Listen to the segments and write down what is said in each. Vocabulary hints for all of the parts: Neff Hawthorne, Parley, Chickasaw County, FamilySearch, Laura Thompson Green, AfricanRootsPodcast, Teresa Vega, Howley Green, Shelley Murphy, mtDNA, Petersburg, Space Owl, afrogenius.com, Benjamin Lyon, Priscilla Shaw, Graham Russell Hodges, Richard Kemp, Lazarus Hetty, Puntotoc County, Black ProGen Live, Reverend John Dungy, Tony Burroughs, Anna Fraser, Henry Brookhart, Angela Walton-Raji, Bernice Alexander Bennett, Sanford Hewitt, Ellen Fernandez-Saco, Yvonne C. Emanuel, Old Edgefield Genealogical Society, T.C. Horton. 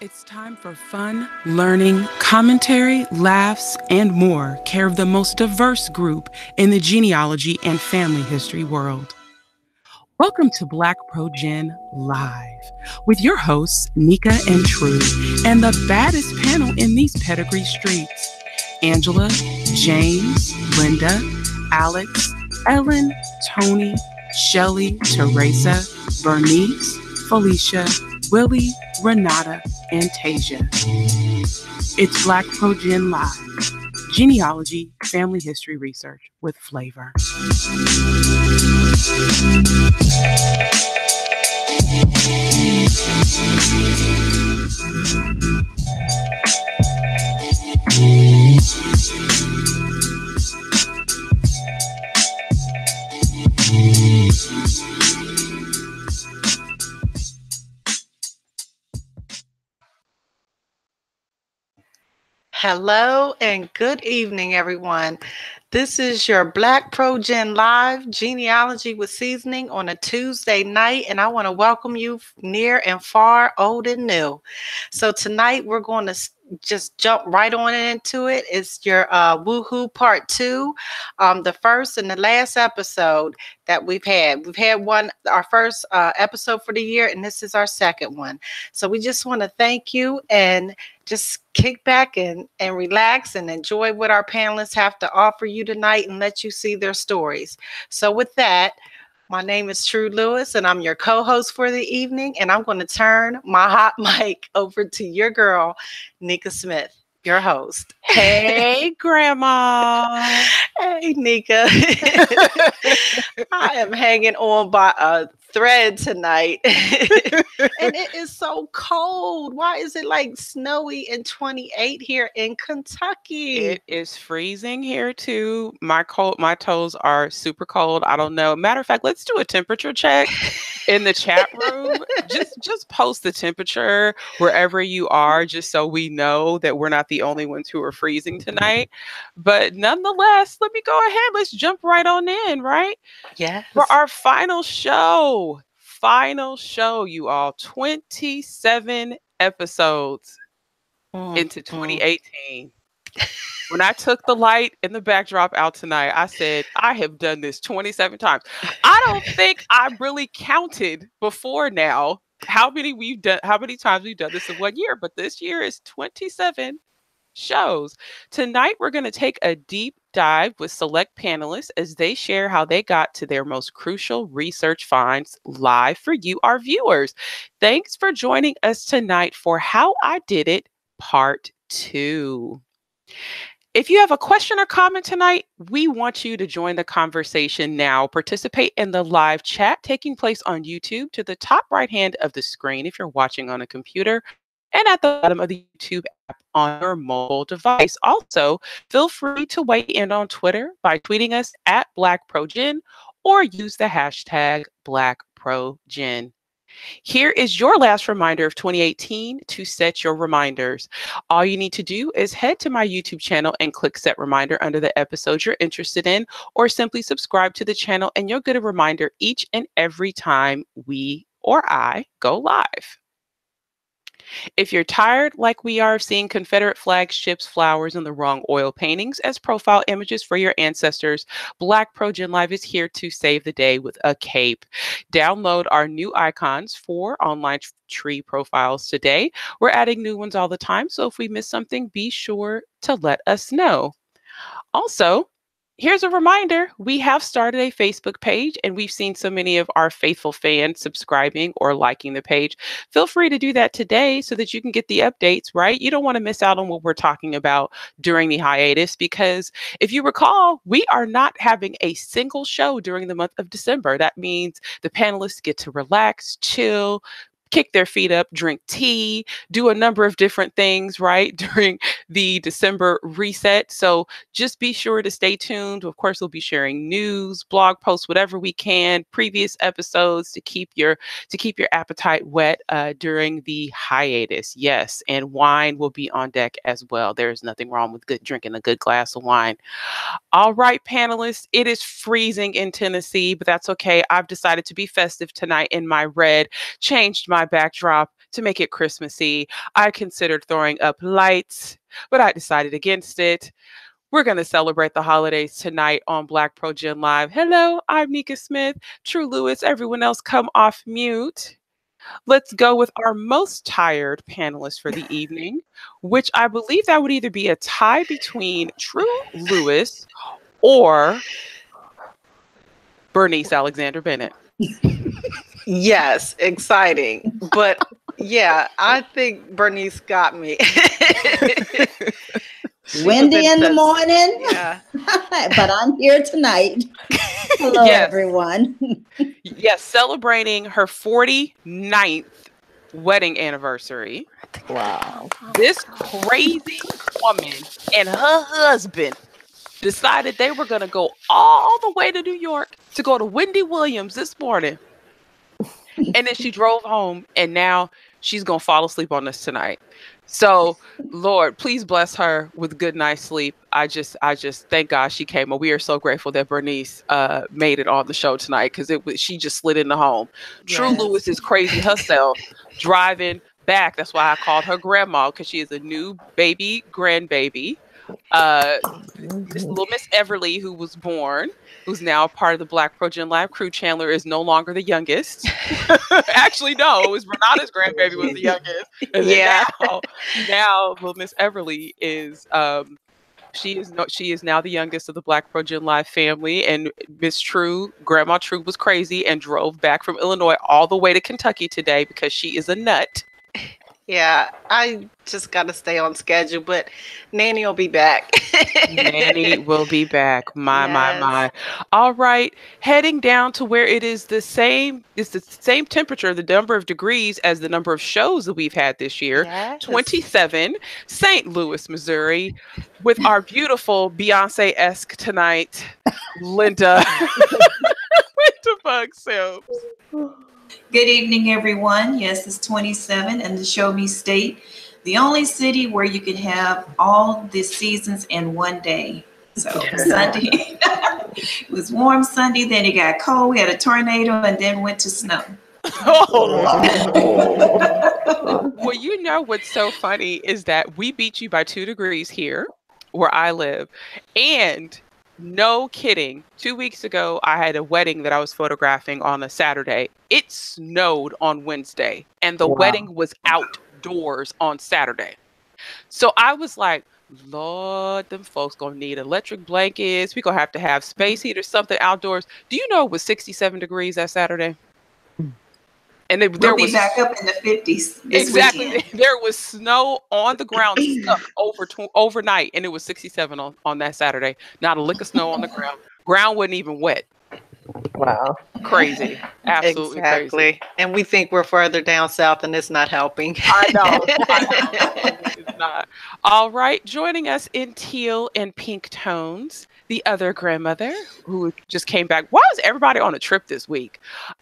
It's time for fun, learning, commentary, laughs, and more, care of the most diverse group in the genealogy and family history world. Welcome to Black ProGen Live with your hosts, Nika and True, and the baddest panel in these pedigree streets, Angela, James, Linda, Alex, Ellen, Tony, Shelley, Teresa, Bernice, Felicia, Willie, Renata, and Tasia. It's Black ProGen Live, genealogy, family history research with flavor. Hello and good evening, everyone. This is your Black ProGen Live Genealogy with Seasoning on a Tuesday night, and I want to welcome you near and far, old and new. So tonight we're going to just jump right on into it. It's your Woohoo Part 2, the first and the last episode that we've had. We've had one, our first episode for the year, and this is our second one. So we just want to thank you and just kick back and relax and enjoy what our panelists have to offer you tonight and let you see their stories. So with that, my name is True Lewis, and I'm your co-host for the evening, and I'm going to turn my hot mic over to your girl, Nika Smith, your host. Hey, Grandma. Hey, Nika. I am hanging on by a thread tonight. And it is so cold. Why is it like snowy and 28 here in Kentucky? It is freezing here too. My toes are super cold. I don't know. Matter of fact, let's do a temperature check in the chat room. Just post the temperature wherever you are, just so we know that we're not the only ones who are freezing tonight. But nonetheless, let me go ahead. Let's jump right on in, right? Yes. For our final show. Final show, you all. 27 episodes into 2018. When I took the light and the backdrop out tonight, I said, I have done this 27 times. I don't think I really counted before now how many times we've done this in one year, but this year is 27 shows. Tonight, we're going to take a deep dive with select panelists as they share how they got to their most crucial research finds live for you, our viewers. Thanks for joining us tonight for How I Did It Part 2. If you have a question or comment tonight, we want you to join the conversation now. Participate in the live chat taking place on YouTube to the top right hand of the screen if you're watching on a computer, and at the bottom of the YouTube app on your mobile device. Also, feel free to weigh in on Twitter by tweeting us at BlackProGen or use the hashtag BlackProGen. Here is your last reminder of 2018 to set your reminders. All you need to do is head to my YouTube channel and click Set Reminder under the episode you're interested in, or simply subscribe to the channel and you'll get a reminder each and every time we or I go live. If you're tired, like we are, of seeing Confederate flags, ships, flowers, and the wrong oil paintings as profile images for your ancestors, Black ProGen Live is here to save the day with a cape. Download our new icons for online tree profiles today. We're adding new ones all the time, so if we miss something, be sure to let us know. Also, here's a reminder, we have started a Facebook page, and we've seen so many of our faithful fans subscribing or liking the page. Feel free to do that today so that you can get the updates, right? You don't want to miss out on what we're talking about during the hiatus, because if you recall, we are not having a single show during the month of December. That means the panelists get to relax, chill, kick their feet up, drink tea, do a number of different things, right, during the December reset. So just be sure to stay tuned. Of course, we'll be sharing news, blog posts, whatever we can, previous episodes to keep your appetite wet during the hiatus. Yes, and wine will be on deck as well. There is nothing wrong with drinking a good glass of wine. All right, panelists, it is freezing in Tennessee, but that's okay. I've decided to be festive tonight in my red, changed my backdrop to make it Christmassy. I considered throwing up lights, but I decided against it. We're going to celebrate the holidays tonight on Black ProGen Live. Hello, I'm Nika Smith, True Lewis. Everyone else come off mute. Let's go with our most tired panelist for the evening, which I believe that would either be a tie between True Lewis or Bernice Alexander Bennett. Yes, exciting. But yeah, I think Bernice got me. Windy in the morning, yeah. But I'm here tonight. Hello, yes. Everyone. Yes, celebrating her 49th wedding anniversary. Wow. This crazy woman and her husband decided they were going to go all the way to New York to go to Wendy Williams this morning. And then she drove home, and now she's going to fall asleep on us tonight. So, Lord, please bless her with good night's sleep. I just thank God she came. We are so grateful that Bernice made it on the show tonight, because she just slid into home. Yes. True Lewis is crazy herself, driving back. That's why I called her grandma, because she is a new baby grandbaby. This little Miss Everly, who was born, who's now a part of the Black ProGen Live crew. Chandler is no longer the youngest. Actually, no, it was Renata's grandbaby was the youngest. And yeah. Now little Miss Everly is she is now the youngest of the Black ProGen Live family. And Miss True, Grandma True, was crazy and drove back from Illinois all the way to Kentucky today because she is a nut. Yeah, I just got to stay on schedule, but Nanny will be back. Nanny will be back. My. All right. Heading down to where it is the same temperature, the number of degrees as the number of shows that we've had this year. Yes. 27, St. Louis, Missouri, with our beautiful Beyonce-esque tonight, Linda Buggs-Simms. Good evening, everyone. Yes, it's 27 in the Show Me State, the only city where you can have all the seasons in one day. So Sunday, it was warm Sunday, then it got cold, we had a tornado, and then went to snow. Oh. Well, you know what's so funny is that we beat you by 2 degrees here where I live. And no kidding, 2 weeks ago, I had a wedding that I was photographing on a Saturday. It snowed on Wednesday, and the wedding was outdoors on Saturday. So I was like, Lord, them folks gonna need electric blankets. We're gonna have to have space heat or something outdoors. Do you know it was 67 degrees that Saturday? And we'll be back up in the 50s. Exactly. Weekend. There was snow on the ground stuck overnight, and it was 67 on that Saturday. Not a lick of snow on the ground. Ground wasn't even wet. Wow. Crazy. Absolutely exactly. Crazy. And we think we're further down south, and it's not helping. I know. It's not. All right. Joining us in teal and pink tones, the other grandmother who just came back. Why was everybody on a trip this week?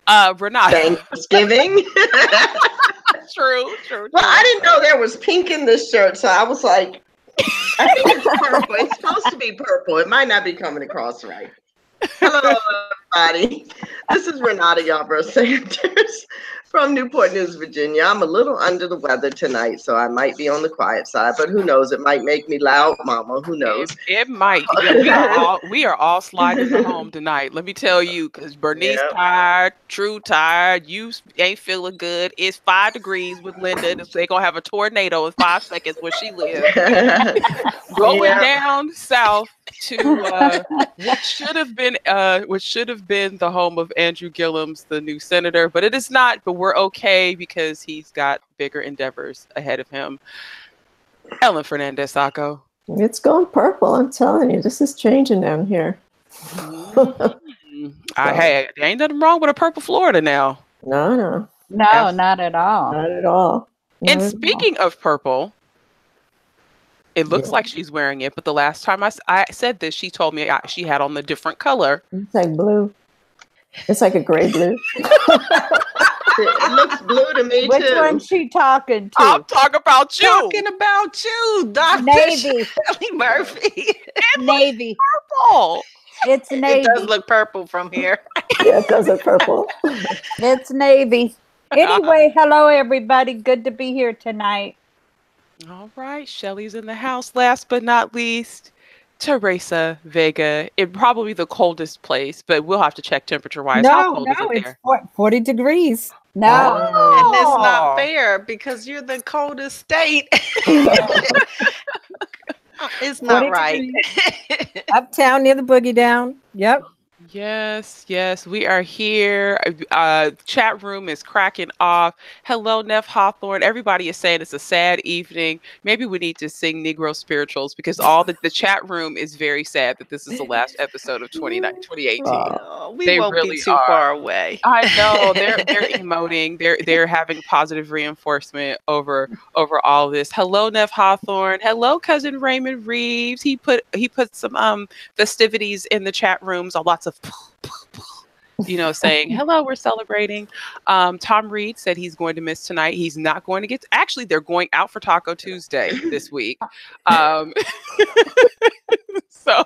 Renata. Thanksgiving. True. Well, I didn't know there was pink in this shirt, so I was like, I think it's purple. It's supposed to be purple. It might not be coming across right. Hello, everybody. This is Renata Yarborough-Sanders from Newport News, Virginia. I'm a little under the weather tonight, so I might be on the quiet side, but who knows? It might make me loud, Mama. Who knows? It might. Yeah, we are all sliding home tonight. Let me tell you, because Bernice tired, True tired, you ain't feeling good. It's 5 degrees with Linda. They're going to have a tornado in 5 seconds where she lives. Going down south to what should have been the home of Andrew Gillum's, the new senator, but it is not. But we're okay because he's got bigger endeavors ahead of him. Ellen Fernandez-Saco. It's going purple. I'm telling you, this is changing down here. Hey, ain't nothing wrong with a purple Florida now. No, not at all. Not at all. And speaking of purple, it looks like she's wearing it, but the last time I said this, she told me she had on the different color. It's like blue. It's like a gray blue. It looks blue to me. Which one's she talking to? I'm talking about you. Talking about you, Dr. Navy. Shelley Murphy. It Navy. Purple. It's navy. It does look purple from here. Yeah, it does look purple. It's navy. Anyway, hello, everybody. Good to be here tonight. All right. Shelley's in the house. Last but not least, Teresa Vega, in probably the coldest place, but we'll have to check temperature-wise. No, how cold is it there? It's 40 degrees. No. Oh. And that's not fair because you're the coldest state. It's not right. Uptown near the boogie down. Yep. Yes, yes, we are here. Chat room is cracking off. Hello, Neff Hawthorne. Everybody is saying it's a sad evening. Maybe we need to sing Negro spirituals because all the chat room is very sad that this is the last episode of 2018. Oh, we won't really be too far away. I know. They're emoting. They're having positive reinforcement over all this. Hello, Neff Hawthorne. Hello, Cousin Raymond Reeves. He put some festivities in the chat rooms. Lots of saying hello, we're celebrating. Tom Reed said he's going to miss tonight. He's not going to get actually they're going out for Taco Tuesday this week. So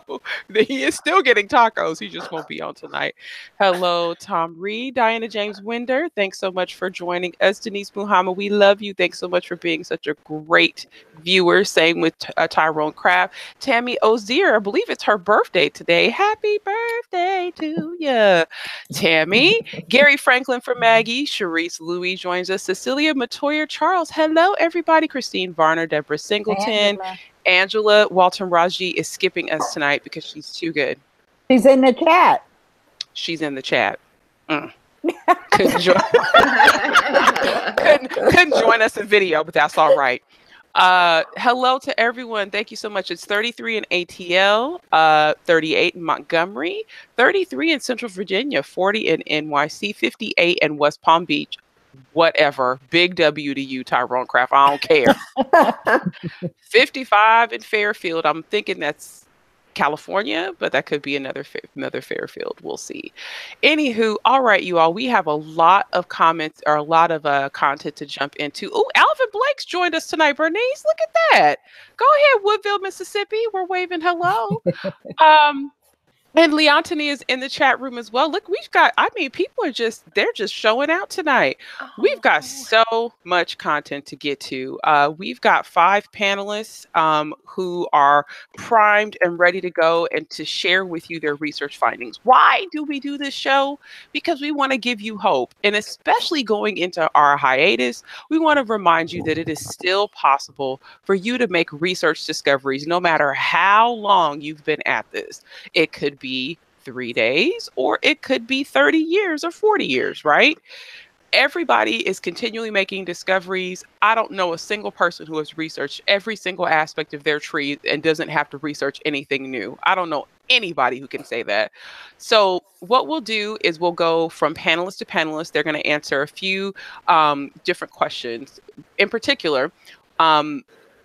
he is still getting tacos. He just won't be on tonight. Hello, Tom Reed. Diana James Winder, thanks so much for joining us. Denise Muhammad, we love you. Thanks so much for being such a great viewer. Same with Tyrone Craft. Tammy Ozier, I believe it's her birthday today. Happy birthday to you, Tammy. Gary Franklin for Maggie. Sharice Louis joins us. Cecilia Matoyer Charles. Hello, everybody. Christine Varner, Deborah Singleton. Angela Walton-Raji is skipping us tonight because she's too good. She's in the chat. She's in the chat. Mm. Couldn't join us in video, but that's all right. Hello to everyone. Thank you so much. It's 33 in ATL, 38 in Montgomery, 33 in Central Virginia, 40 in NYC, 58 in West Palm Beach. Whatever. Big W to you, Tyrone Craft. I don't care. 55 in Fairfield. I'm thinking that's California, but that could be another Fairfield. We'll see. Anywho, all right, you all. We have a lot of comments or a lot of content to jump into. Oh, Alvin Blake's joined us tonight, Bernice. Look at that. Go ahead, Woodville, Mississippi. We're waving hello. And Leontini is in the chat room as well. Look, we've got, I mean, people are just, they're just showing out tonight. Oh. We've got so much content to get to. We've got 5 panelists who are primed and ready to go and to share with you their research findings. Why do we do this show? Because we want to give you hope. And especially going into our hiatus, we want to remind you that it is still possible for you to make research discoveries, no matter how long you've been at this. It could be 3 days, or it could be 30 years or 40 years, right? Everybody is continually making discoveries. I don't know a single person who has researched every single aspect of their tree and doesn't have to research anything new. I don't know anybody who can say that. So what we'll do is we'll go from panelist to panelist. They're going to answer a few different questions. In particular,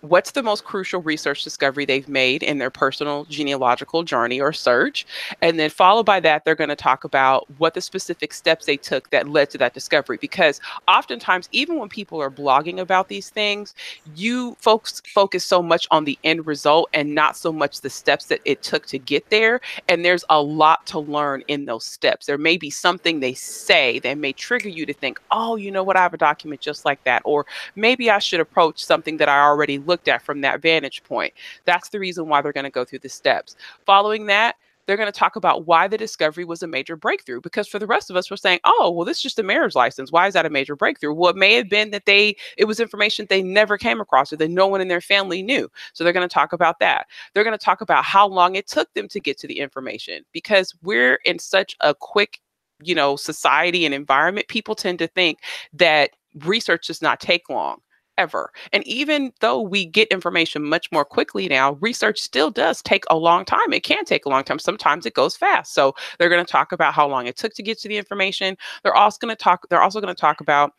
what's the most crucial research discovery they've made in their personal genealogical journey or search? And then followed by that, they're going to talk about what the specific steps they took that led to that discovery. Because oftentimes, even when people are blogging about these things, you folks focus so much on the end result and not so much the steps that it took to get there. And there's a lot to learn in those steps. There may be something they say that may trigger you to think, oh, you know what, I have a document just like that. Or maybe I should approach something that I already looked at from that vantage point. That's the reason why they're going to go through the steps. Following that, they're going to talk about why the discovery was a major breakthrough, because for the rest of us, we're saying, oh, well, this is just a marriage license. Why is that a major breakthrough? Well, it may have been that it was information they never came across or that no one in their family knew. So they're going to talk about that. They're going to talk about how long it took them to get to the information, because we're in such a quick, society and environment. People tend to think that research does not take long. Ever. And even though we get information much more quickly now, research still does take a long time. It can take a long time. Sometimes it goes fast. So they're going to talk about how long it took to get to the information. They're also going to talk about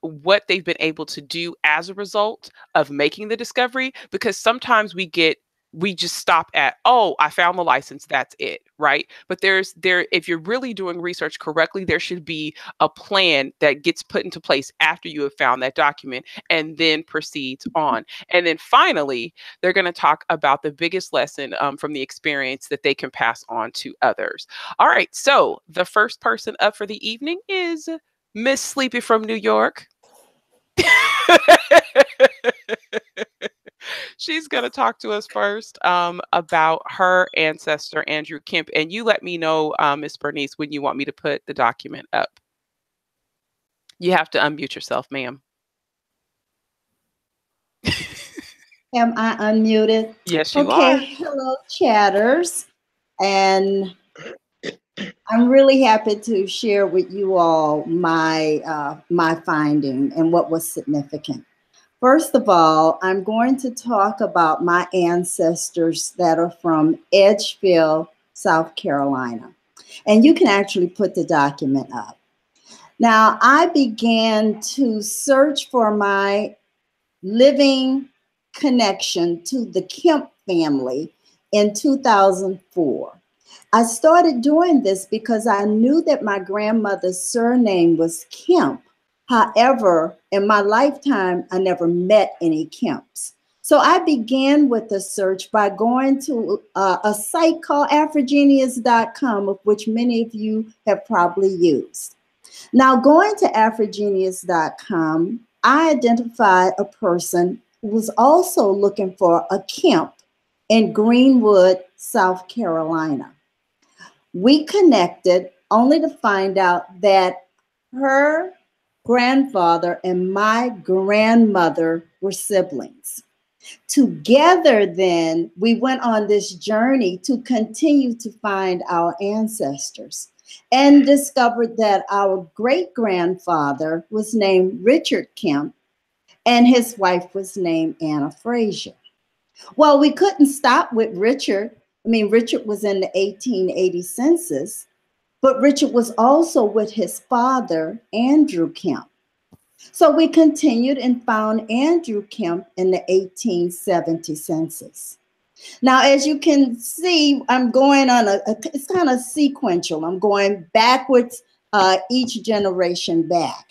what they've been able to do as a result of making the discovery, because sometimes we just stop at, oh, I found the license. That's it. Right. But if you're really doing research correctly, there should be a plan that gets put into place after you have found that document and then proceeds on. And then finally, they're going to talk about the biggest lesson from the experience that they can pass on to others. All right. So the first person up for the evening is Miss Sleepy from New York. She's going to talk to us first about her ancestor, Andrew Kemp. And you let me know, Miss Bernice, when you want me to put the document up. You have to unmute yourself, ma'am. Am I unmuted? Yes, you are. Okay, hello, chatters. And I'm really happy to share with you all my, my finding and what was significant. First of all, I'm going to talk about my ancestors that are from Edgefield, South Carolina. And you can actually put the document up. Now, I began to search for my living connection to the Kemp family in 2004. I started doing this because I knew that my grandmother's surname was Kemp. However, in my lifetime, I never met any Kemps. So I began with the search by going to a site called afrogenius.com, of which many of you have probably used. Now, going to afrogenius.com, I identified a person who was also looking for a Kemp in Greenwood, South Carolina. We connected only to find out that her grandfather and my grandmother were siblings. Together then, we went on this journey to continue to find our ancestors and discovered that our great-grandfather was named Richard Kemp and his wife was named Anna Fraser. Well, we couldn't stop with Richard. I mean, Richard was in the 1880 census. But Richard was also with his father, Andrew Kemp. So we continued and found Andrew Kemp in the 1870 census. Now, as you can see, I'm going on it's kind of sequential. I'm going backwards, each generation back.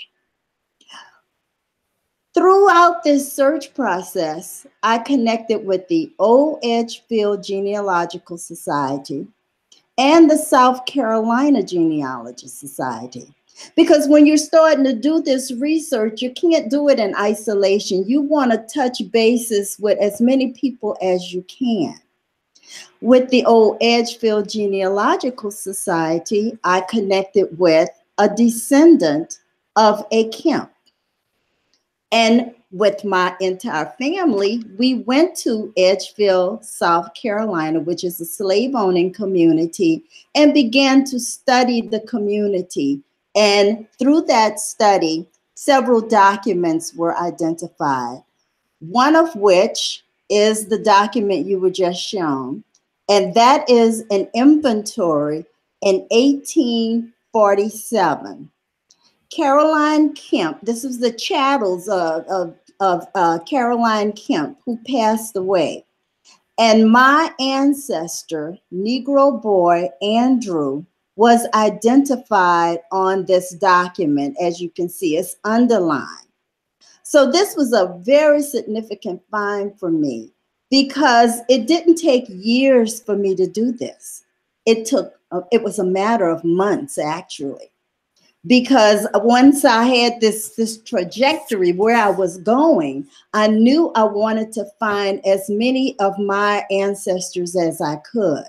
Throughout this search process, I connected with the Old Edgefield Genealogical Society and the South Carolina Genealogy Society. Because when you're starting to do this research, you can't do it in isolation. You want to touch bases with as many people as you can. With the Old Edgefield Genealogical Society, I connected with a descendant of a Kemp. And with my entire family, we went to Edgefield, South Carolina, which is a slave-owning community, and began to study the community. And through that study, several documents were identified, one of which is the document you were just shown, and that is an inventory in 1847. Caroline Kemp, this is the chattels of Caroline Kemp, who passed away. And my ancestor, Negro boy Andrew, was identified on this document. As you can see, it's underlined. So this was a very significant find for me because it didn't take years for me to do this. It was a matter of months, actually. Because once I had this trajectory where I was going, I knew I wanted to find as many of my ancestors as I could.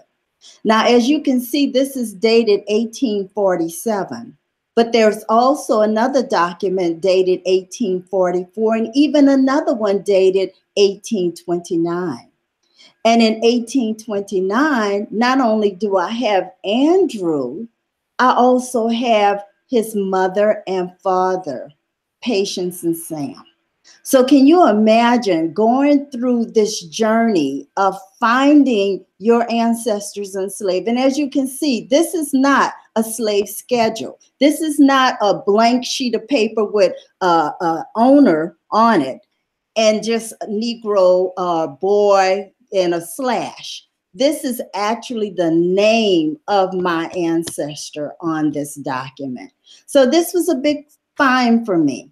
Now, as you can see, this is dated 1847, but there's also another document dated 1844 and even another one dated 1829. And in 1829, not only do I have Andrew, I also have his mother and father, Patience and Sam. So can you imagine going through this journey of finding your ancestors enslaved? And as you can see, this is not a slave schedule. This is not a blank sheet of paper with a owner on it and just a Negro boy and a slash. This is actually the name of my ancestor on this document. So this was a big find for me.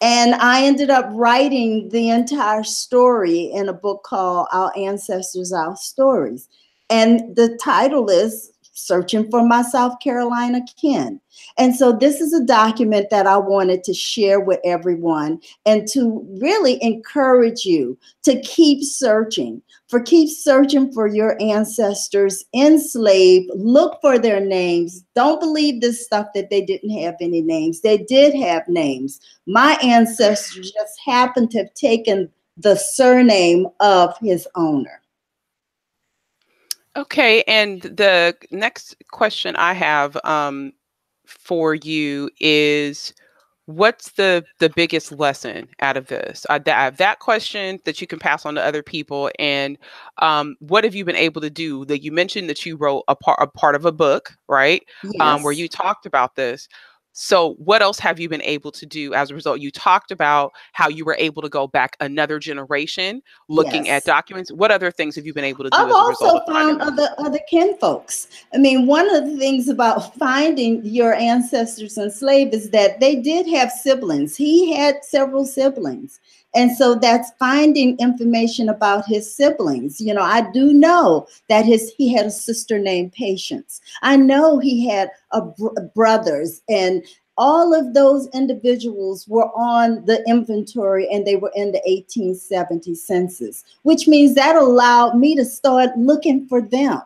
And I ended up writing the entire story in a book called Our Ancestors, Our Stories. And the title is searching for my South Carolina kin. And so this is a document that I wanted to share with everyone and to really encourage you to keep searching for your ancestors enslaved. Look for their names. Don't believe this stuff that they didn't have any names. They did have names. My ancestors just happened to have taken the surname of his owner. Okay, and the next question I have for you is, what's the biggest lesson out of this? I have that question that you can pass on to other people, and what have you been able to do? That you mentioned that you wrote a part of a book, right? Yes. Where you talked about this. So what else have you been able to do as a result? You talked about how you were able to go back another generation looking yes. at documents. What other things have you been able to do? I've also found other kin folks. I mean, one of the things about finding your ancestors enslaved is that they did have siblings. He had several siblings. And so that's finding information about his siblings. You know, I do know that he had a sister named Patience. I know he had brothers, and all of those individuals were on the inventory, and they were in the 1870 census, which means that allowed me to start looking for them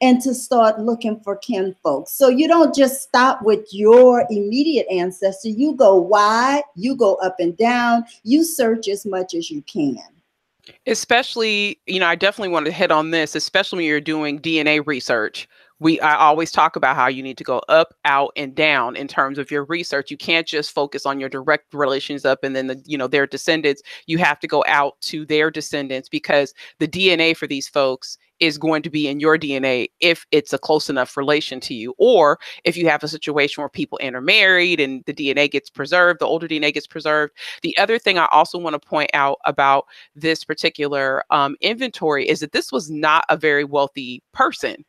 and to start looking for kin folks. So you don't just stop with your immediate ancestor. You go wide, you go up and down, you search as much as you can. Especially, you know, I definitely want to hit on this, especially when you're doing DNA research. I always talk about how you need to go up, out, and down in terms of your research. You can't just focus on your direct relations up and then their descendants. You have to go out to their descendants, because the DNA for these folks is going to be in your DNA if it's a close enough relation to you. Or if you have a situation where people intermarried and the DNA gets preserved, the older DNA gets preserved. The other thing I also want to point out about this particular inventory is that this was not a very wealthy person.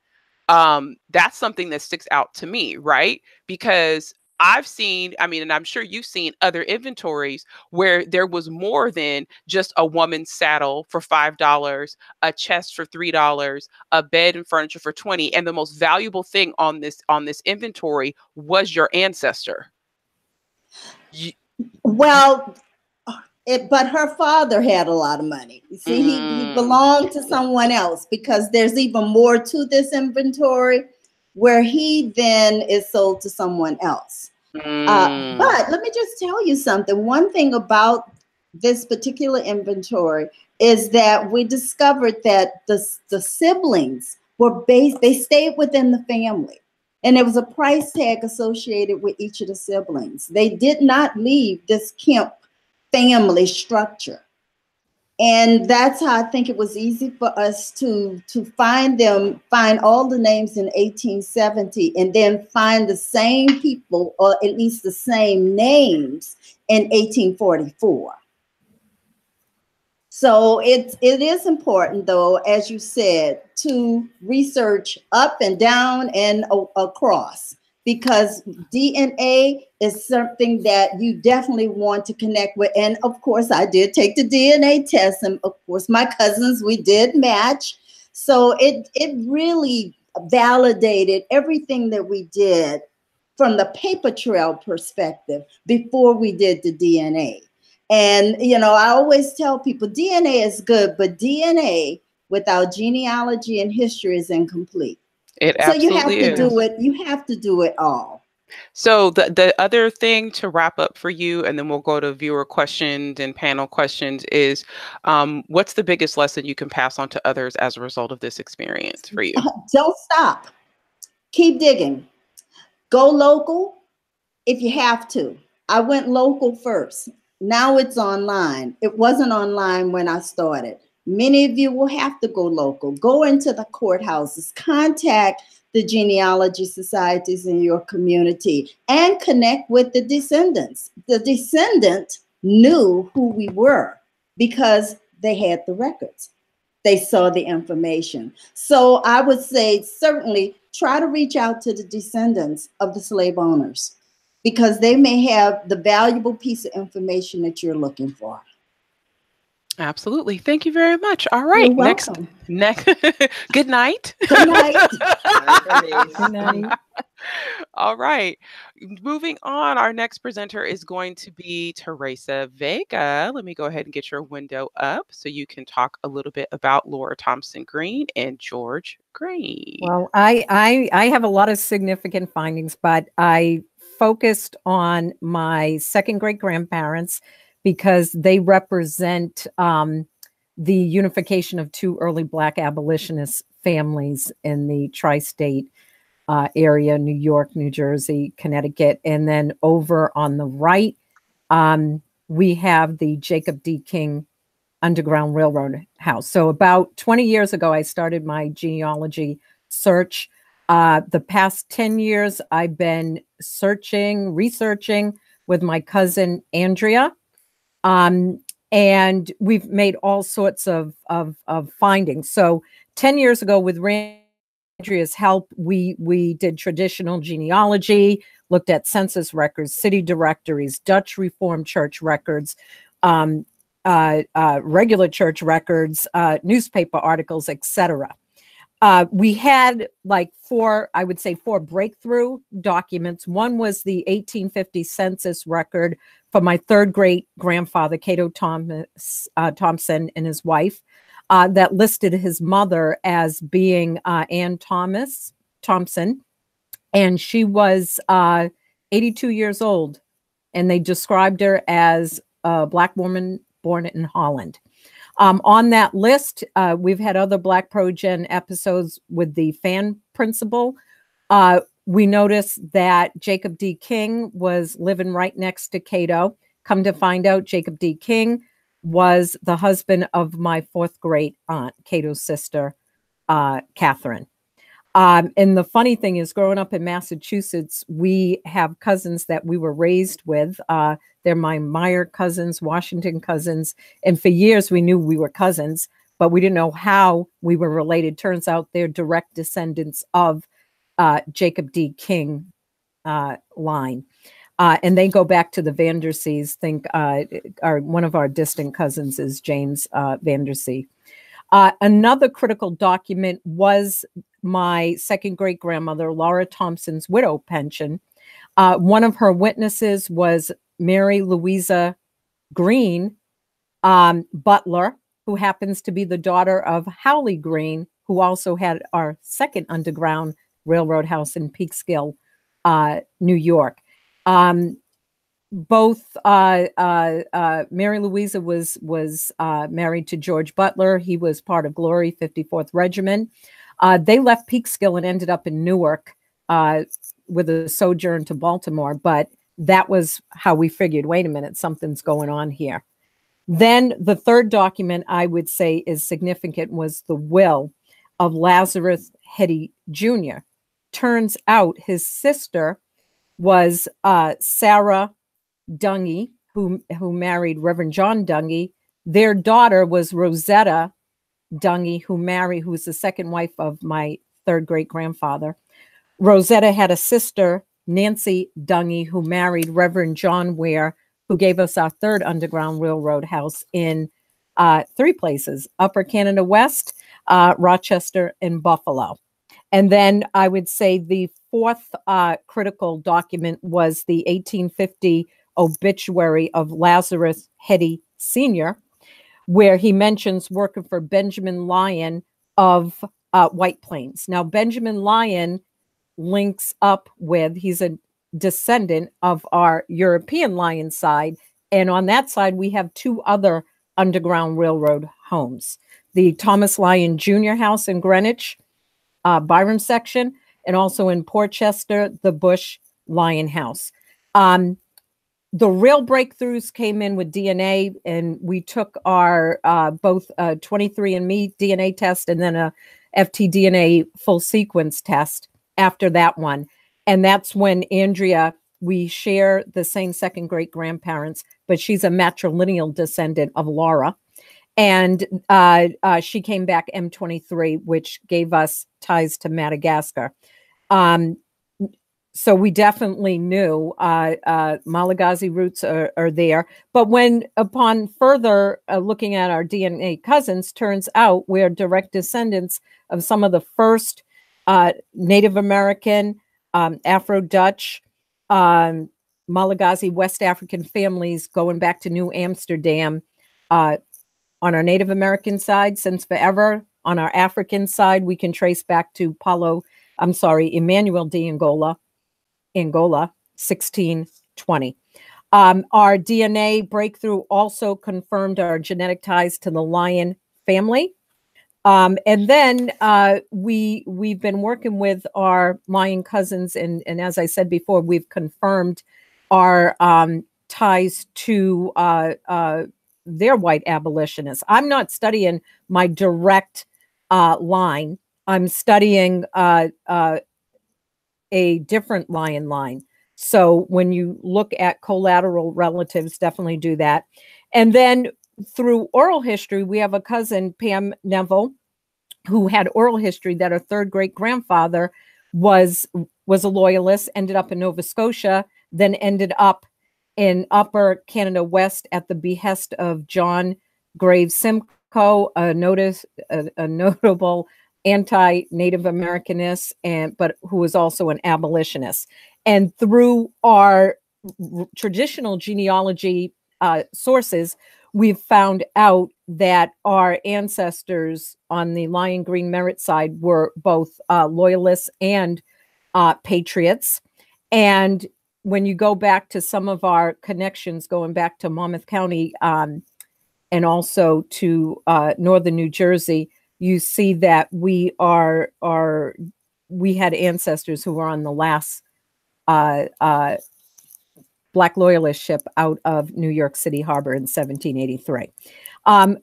That's something that sticks out to me, right? Because I've seen, I mean, and I'm sure you've seen other inventories where there was more than just a woman's saddle for $5, a chest for $3, a bed and furniture for $20. And the most valuable thing on this inventory was your ancestor. Well, but her father had a lot of money. You see, he belonged to someone else, because there's even more to this inventory where he then is sold to someone else. But let me just tell you something. One thing about this particular inventory is that we discovered that the siblings were they stayed within the family. And there was a price tag associated with each of the siblings. They did not leave this Kemp family structure. And that's how I think it was easy for us to find all the names in 1870, and then find the same people, or at least the same names, in 1844. So it is important, though, as you said, to research up and down and across. Because DNA is something that you definitely want to connect with. And of course, I did take the DNA test. And of course, my cousins, we did match. So it really validated everything that we did from the paper trail perspective before we did the DNA. And, you know, I always tell people DNA is good, but DNA without genealogy and history is incomplete. It absolutely is. So you have to do it. You have to do it all. So the other thing to wrap up for you, and then we'll go to viewer questions and panel questions, is what's the biggest lesson you can pass on to others as a result of this experience for you? Don't stop. Keep digging. Go local if you have to. I went local first. Now it's online. It wasn't online when I started. Many of you will have to go local. Go into the courthouses, contact the genealogy societies in your community, and connect with the descendants. The descendant knew who we were because they had the records. They saw the information. So I would say certainly try to reach out to the descendants of the slave owners, because they may have the valuable piece of information that you're looking for. Absolutely. Thank you very much. All right. Next. Good night. Good night. Good night. All right. Moving on, our next presenter is going to be Teresa Vega. Let me go ahead and get your window up so you can talk a little bit about Laura Thompson Green and George Green. Well, I have a lot of significant findings, but I focused on my second great grandparents because they represent the unification of two early Black abolitionist families in the tri-state area, New York, New Jersey, Connecticut. And then over on the right, we have the Jacob D. King Underground Railroad house. So about 20 years ago, I started my genealogy search. The past 10 years, I've been researching with my cousin, Andrea. And we've made all sorts of findings. So 10 years ago with Andrea's help, we did traditional genealogy, looked at census records, city directories, Dutch Reformed Church records, regular church records, newspaper articles, etc. We had like four breakthrough documents. One was the 1850 census record for my third great grandfather, Cato Thompson and his wife, that listed his mother as being Ann Thompson. And she was 82 years old. And they described her as a Black woman born in Holland. On that list, we've had other Black ProGen episodes with the Fan Principle. We noticed that Jacob D. King was living right next to Cato. Come to find out, Jacob D. King was the husband of my fourth great aunt, Cato's sister, Catherine. And the funny thing is, growing up in Massachusetts, we have cousins that we were raised with. They're my Meyer cousins, Washington cousins. And for years, we knew we were cousins, but we didn't know how we were related. Turns out they're direct descendants of Jacob D. King line. And they go back to the Vandersees. Think one of our distant cousins is James Vandersee. Another critical document was my second great grandmother, Laura Thompson's widow pension. One of her witnesses was Mary Louisa Green Butler, who happens to be the daughter of Howley Green, who also had our second Underground Railroad house in Peekskill, New York. Both Mary Louisa was married to George Butler. He was part of Glory 54th Regiment. They left Peekskill and ended up in Newark with a sojourn to Baltimore, but that was how we figured, wait a minute, something's going on here. Then the third document I would say is significant was the will of Lazarus Hetty Jr. Turns out his sister was Sarah Dungy, who married Reverend John Dungy. Their daughter was Rosetta Dungy, who was the second wife of my third great-grandfather. Rosetta had a sister, Nancy Dungy, who married Reverend John Ware, who gave us our third Underground Railroad house in three places, Upper Canada West, Rochester, and Buffalo. And then I would say the fourth critical document was the 1850 obituary of Lazarus Hetty Sr., where he mentions working for Benjamin Lyon of White Plains. Now, Benjamin Lyon links up with, he's a descendant of our European Lyon side. And on that side, we have two other Underground Railroad homes, the Thomas Lyon Jr. house in Greenwich, Byram section, and also in Portchester, the Bush Lyon house. The real breakthroughs came in with DNA, and we took our both 23andMe DNA test and then a FTDNA full sequence test after that one. And that's when Andrea, we share the same second great grandparents, but she's a matrilineal descendant of Laura. And she came back M23, which gave us ties to Madagascar. So we definitely knew Malagasy roots are there. But when, upon further looking at our DNA cousins, turns out we're direct descendants of some of the first Native American, Afro-Dutch, Malagasy West African families going back to New Amsterdam on our Native American side since forever. On our African side, we can trace back to Emmanuel D. Angola, 1620. Our DNA breakthrough also confirmed our genetic ties to the Lyon family. And then we've been working with our Lyon cousins, and as I said before, we've confirmed our ties to their white abolitionists. I'm not studying my direct line. I'm studying a different Lyon line. So when you look at collateral relatives, definitely do that. And then through oral history, we have a cousin, Pam Neville, who had oral history that her third great-grandfather was a Loyalist, ended up in Nova Scotia, then ended up in Upper Canada West at the behest of John Graves Simcoe, a notable anti-Native Americanist, but who was also an abolitionist. And through our traditional genealogy sources, we've found out that our ancestors on the Lyon Green Merit side were both Loyalists and Patriots. And when you go back to some of our connections, going back to Monmouth County and also to northern New Jersey, you see that we had ancestors who were on the last Black Loyalist ship out of New York City Harbor in 1783.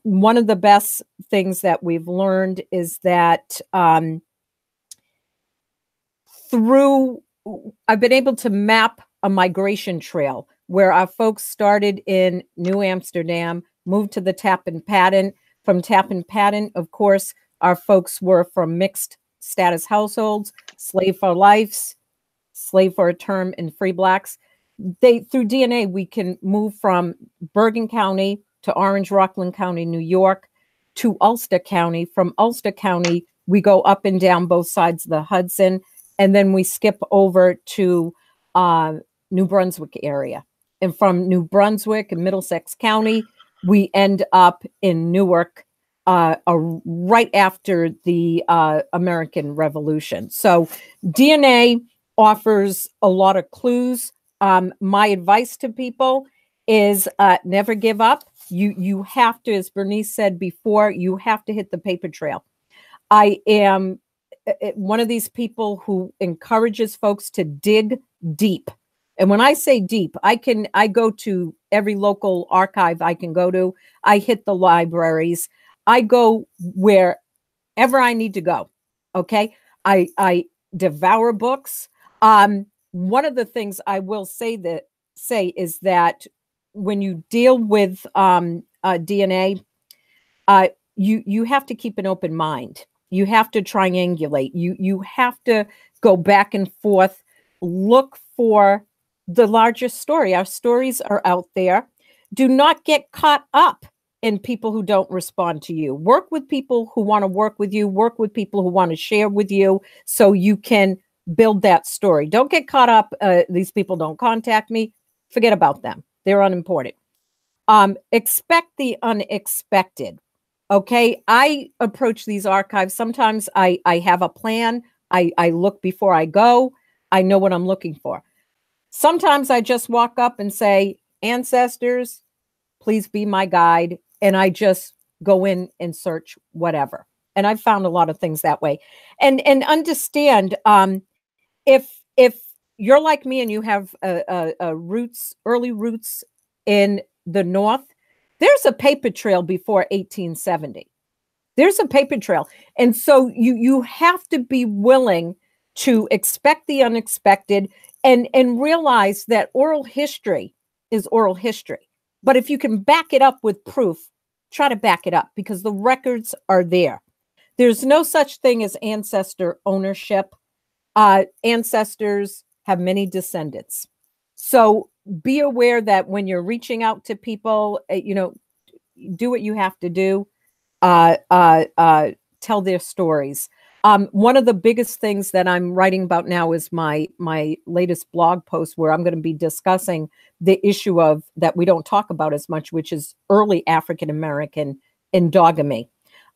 One of the best things that we've learned is that I've been able to map a migration trail where our folks started in New Amsterdam, moved to the Tappan Patten. From Tappan Patten, of course, our folks were from mixed status households, slave for lives, slave for a term, and free blacks. Through DNA, we can move from Bergen County to Orange Rockland County, New York, to Ulster County. From Ulster County, we go up and down both sides of the Hudson, and then we skip over to New Brunswick area. And from New Brunswick and Middlesex County, we end up in Newark right after the American Revolution. So DNA offers a lot of clues. My advice to people is never give up. You have to, as Bernice said before, you have to hit the paper trail. I am one of these people who encourages folks to dig deep. And when I say deep, I go to every local archive I can go to. I hit the libraries. I go wherever I need to go. Okay. I devour books. One of the things I will say is that when you deal with DNA, you have to keep an open mind. You have to triangulate. You have to go back and forth, look for the larger story. Our stories are out there. Do not get caught up in people who don't respond to you. Work with people who want to work with you. Work with people who want to share with you so you can build that story. Don't get caught up. These people don't contact me. Forget about them. They're unimportant. Expect the unexpected. Okay. I approach these archives. Sometimes I have a plan. I look before I go. I know what I'm looking for. Sometimes I just walk up and say, ancestors, please be my guide. And I just go in and search whatever. And I've found a lot of things that way. And understand if you're like me and you have early roots in the North, there's a paper trail before 1870. There's a paper trail. And so you have to be willing to expect the unexpected. And realize that oral history is oral history. But if you can back it up with proof, try to back it up because the records are there. There's no such thing as ancestor ownership. Ancestors have many descendants. So be aware that when you're reaching out to people, you know, do what you have to do, tell their stories. One of the biggest things that I'm writing about now is my latest blog post, where I'm going to be discussing the issue of that we don't talk about as much, which is early African-American endogamy.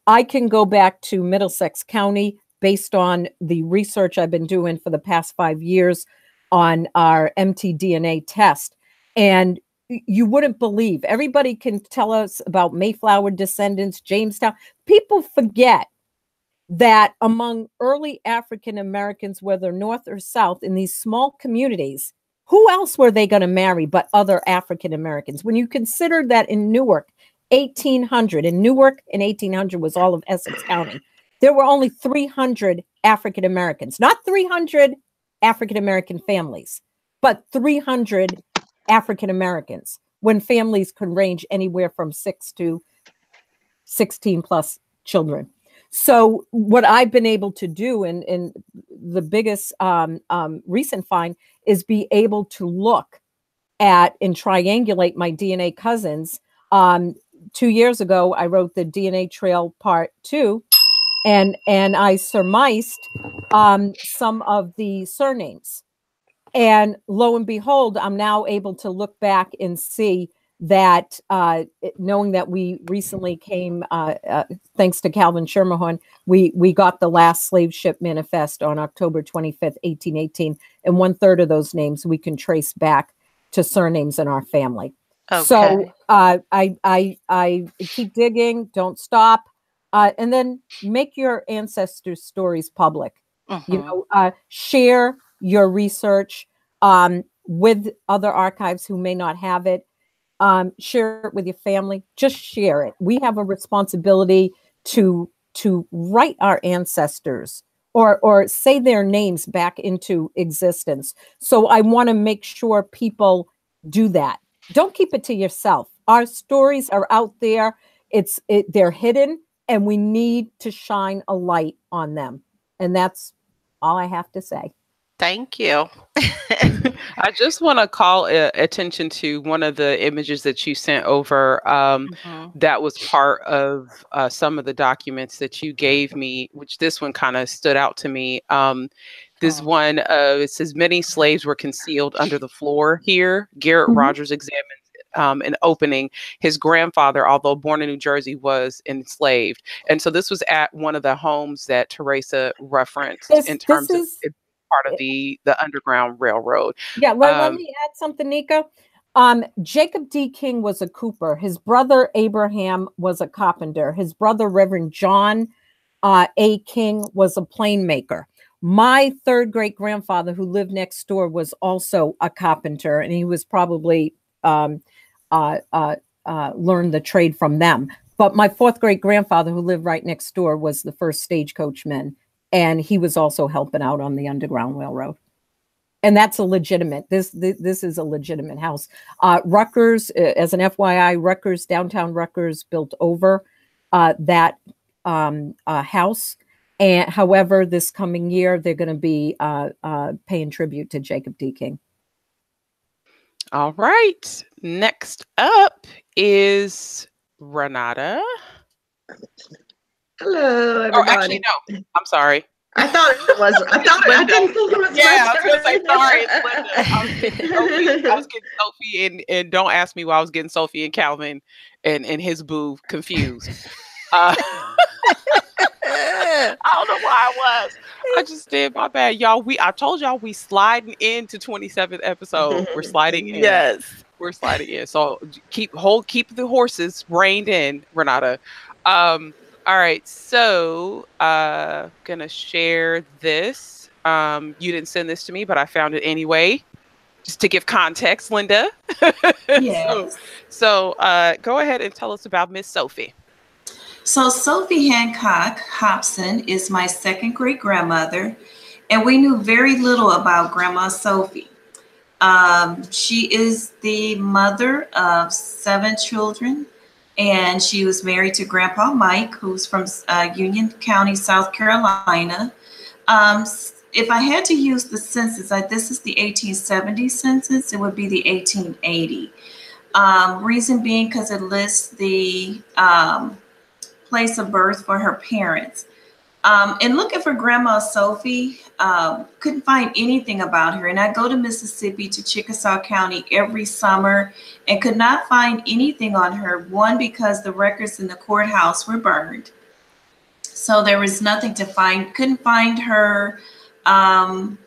I can go back to Middlesex County based on the research I've been doing for the past 5 years on our mtDNA test. And you wouldn't believe, everybody can tell us about Mayflower descendants, Jamestown. People forget that among early African Americans, whether North or South, in these small communities, who else were they going to marry but other African Americans? When you consider that in Newark, 1800, in Newark in 1800 was all of Essex County, there were only 300 African Americans, not 300 African American families, but 300 African Americans, when families could range anywhere from 6 to 16 plus children. So what I've been able to do, and the biggest recent find, is be able to look at and triangulate my DNA cousins. 2 years ago, I wrote the DNA Trail Part 2, and I surmised some of the surnames. And lo and behold, I'm now able to look back and see that knowing that we recently came, thanks to Calvin Schermerhorn, we got the last slave ship manifest on October 25th, 1818. And 1/3 of those names we can trace back to surnames in our family. Okay. So I keep digging, don't stop. And then make your ancestors' stories public. Mm-hmm. You know, share your research with other archives who may not have it. Share it with your family. Just share it. We have a responsibility to write our ancestors or say their names back into existence. So I want to make sure people do that. Don't keep it to yourself. Our stories are out there. They're hidden, and we need to shine a light on them. And that's all I have to say. Thank you. I just want to call attention to one of the images that you sent over that was part of some of the documents that you gave me, which this one kind of stood out to me. This one, it says, many slaves were concealed under the floor here. Garrett Rogers examined an opening. His grandfather, although born in New Jersey, was enslaved. And so this was at one of the homes that Teresa referenced in terms of part of the Underground Railroad. Yeah, well, let me add something, Nika. Jacob D. King was a cooper. His brother Abraham was a carpenter. His brother Reverend John A. King was a plane maker. My third great-grandfather, who lived next door, was also a carpenter, and he was probably learned the trade from them. But my fourth great-grandfather, who lived right next door, was the first stagecoachman. And he was also helping out on the Underground Railroad. And that's a legitimate, this is a legitimate house. Rutgers, as an FYI, Rutgers, downtown Rutgers, built over that house. And however, this coming year, they're going to be paying tribute to Jacob D. King. All right. Next up is Renata. Hello, everybody. Oh, actually, no. I'm sorry. I thought it was. I didn't think it was. Yeah, I was going to say, sorry, it's Linda. I was getting Sophie and don't ask me why I was getting Sophie and Calvin and his boo confused. I don't know why I was. I just did. My bad, y'all. I told y'all we sliding into 27th episode. We're sliding in. Yes, we're sliding in. So keep the horses reined in, Renata. All right, so gonna share this. You didn't send this to me, but I found it anyway, just to give context, Linda. Yes. So go ahead and tell us about Miss Sophie. So Sophie Hancock Hobson is my second great-grandmother, and we knew very little about Grandma Sophie. She is the mother of 7 children. And she was married to Grandpa Mike, who's from Union County, South Carolina. if I had to use the census, this is the 1870 census, it would be the 1880. Reason being because it lists the place of birth for her parents. And looking for Grandma Sophie, couldn't find anything about her. And I go to Mississippi to Chickasaw County every summer and could not find anything on her. One, because the records in the courthouse were burned. So there was nothing to find, couldn't find her in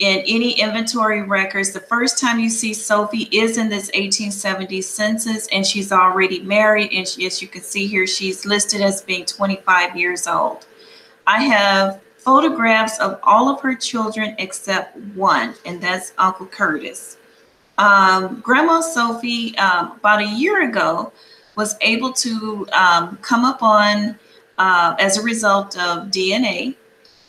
any inventory records. The first time you see Sophie is in this 1870 census, and she's already married. And she, as you can see here, she's listed as being 25 years old. I have photographs of all of her children except one, and that's Uncle Curtis. Grandma Sophie, about a year ago, was able to come up on, as a result of DNA,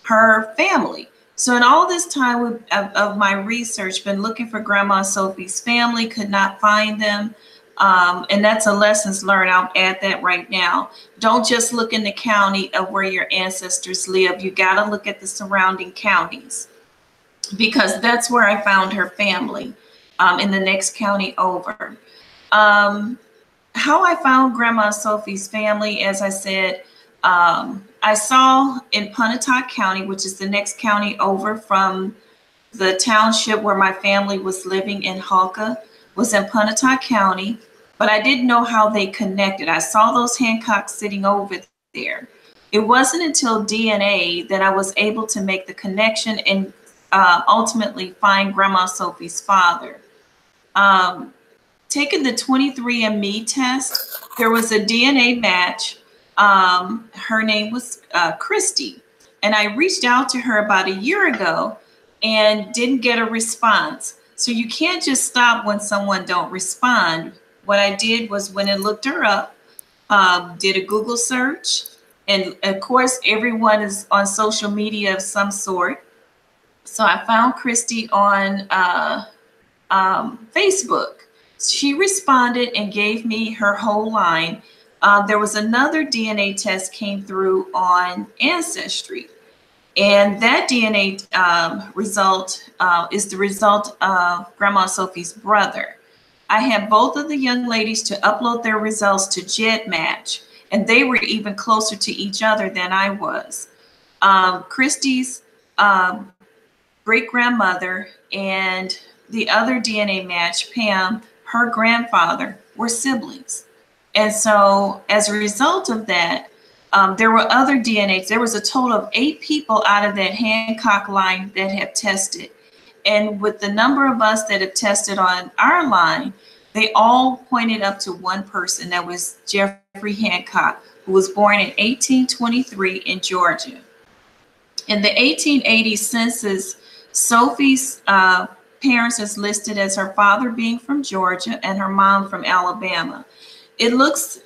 her family. So in all this time of my research, been looking for Grandma Sophie's family, could not find them. And that's a lessons learned. I'll add that right now. Don't just look in the county of where your ancestors live. You got to look at the surrounding counties, because that's where I found her family, in the next county over. How I found Grandma Sophie's family, as I said, I saw in Puntotoc County, which is the next county over from the township where my family was living in Halka, was in Puntotoc County, but I didn't know how they connected. I saw those Hancocks sitting over there. It wasn't until DNA that I was able to make the connection and ultimately find Grandma Sophie's father. Taking the 23andMe test, there was a DNA match. Her name was Christy, and I reached out to her about a year ago and didn't get a response. So you can't just stop when someone don't respond. What I did was when I looked her up, did a Google search, and of course everyone is on social media of some sort. So I found Christy on Facebook. She responded and gave me her whole line. There was another DNA test came through on Ancestry, and that DNA result is the result of Grandma Sophie's brother. I had both of the young ladies to upload their results to GEDmatch, and they were even closer to each other than I was. Christy's great-grandmother and the other DNA match, Pam, her grandfather, were siblings. And so as a result of that, there were other DNAs. There was a total of 8 people out of that Hancock line that have tested. And with the number of us that have tested on our line, they all pointed up to one person. That was Jeffrey Hancock, who was born in 1823 in Georgia. In the 1880 census, Sophie's parents is listed as her father being from Georgia and her mom from Alabama. It looks,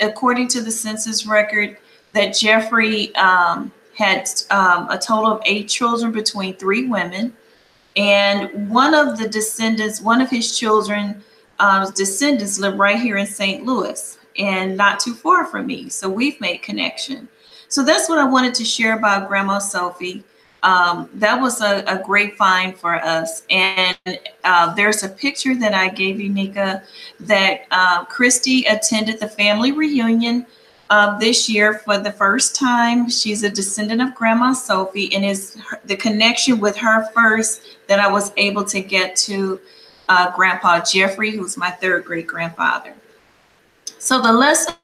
according to the census record, that Jeffrey had a total of 8 children between 3 women, and one of the descendants, one of his children's descendants lived right here in St. Louis and not too far from me, so we've made connection. So that's what I wanted to share about Grandma Sophie. That was a great find for us. And there's a picture that I gave you, Nika, that Christy attended the family reunion this year for the first time. She's a descendant of Grandma Sophie, and is the connection with her first that I was able to get to Grandpa Jeffrey, who's my 3rd great-grandfather. So the lesson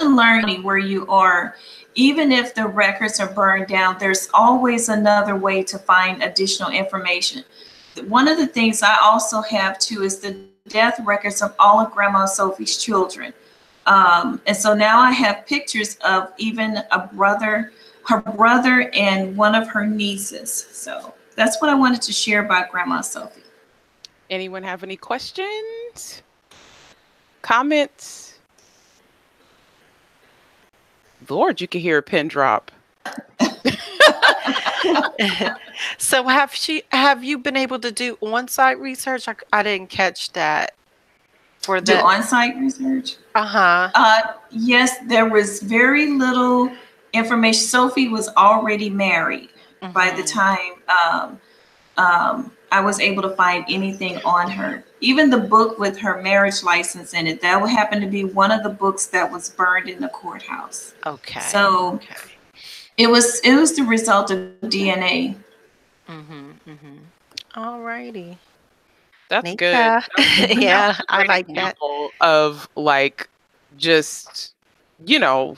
learning where you are, even if the records are burned down, there's always another way to find additional information. One of the things I also have too is the death records of all of Grandma Sophie's children. And so now I have pictures of even a brother, her brother, and one of her nieces. So that's what I wanted to share about Grandma Sophie. Anyone have any questions, comments? Lord, you can hear a pin drop. So have you been able to do on-site research? I didn't catch that. For the on-site research? Uh-huh. Yes, there was very little information. Sophie was already married. Mm-hmm. By the time I was able to find anything on her, even the book with her marriage license in it, that would happen to be one of the books that was burned in the courthouse. Okay. So okay. It was the result of DNA. Mm-hmm. Mm-hmm. All righty. That's Nika. Good. That's yeah, I like that. Of like, just, you know,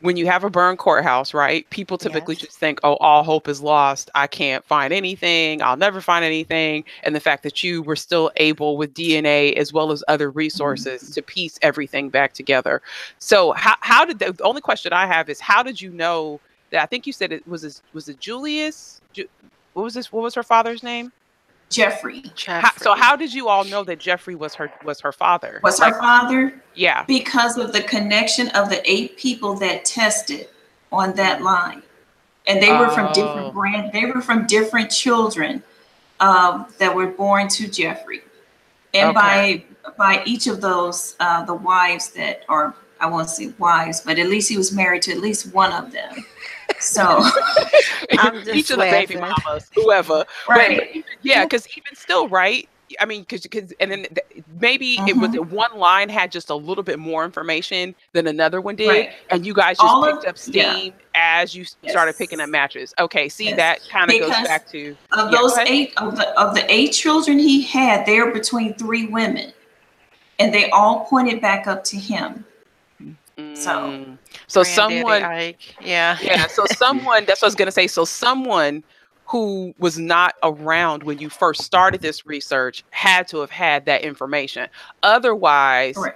when you have a burned courthouse, right? People typically yes. just think, oh, all hope is lost. I can't find anything. I'll never find anything. And the fact that you were still able with DNA as well as other resources mm-hmm. to piece everything back together. So how did the only question I have is, how did you know that? I think you said it was it Julius? What was this? What was her father's name? Jeffrey. So how did you all know that Jeffrey was her father? Was her father? Yeah. Because of the connection of the 8 people that tested on that line. And they were from different brands. They were from different children that were born to Jeffrey. And okay. by each of those, the wives that are, I won't say wives, but at least he was married to at least one of them. So I'm just each of the baby mamas, whoever, right? But, yeah, because even still, right? I mean, because and then maybe mm-hmm. it was one line had just a little bit more information than another one did, right. And you guys just picked up steam yeah. as you yes. started picking up matches. Okay, see yes. that kind of goes back to of yeah, those 8 of the 8 children he had. They are between 3 women, and they all pointed back up to him. So someone, so someone, that's what I was going to say. So someone who was not around when you first started this research had to have had that information. Otherwise right.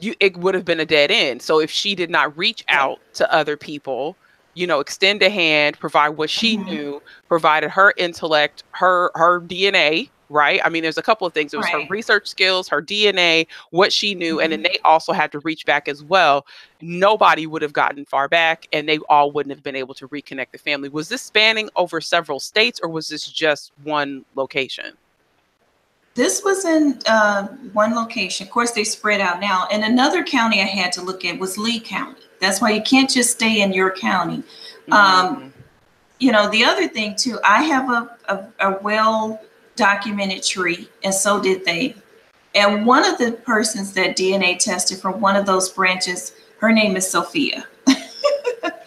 it would have been a dead end. So if she did not reach out to other people, you know, extend a hand, provide what she mm-hmm. knew, provided her intellect, her DNA, right? I mean, there's a couple of things. It was right. her research skills, her DNA, what she knew, mm-hmm. and then they also had to reach back as well. Nobody would have gotten far back, and they all wouldn't have been able to reconnect the family. Was this spanning over several states, or was this just one location? This was in one location. Of course, they spread out now. And another county I had to look at was Lee County. That's why you can't just stay in your county. Mm-hmm. You know, the other thing, too, I have a well documented tree, and so did they. And one of the persons that DNA tested from one of those branches, her name is Sophia.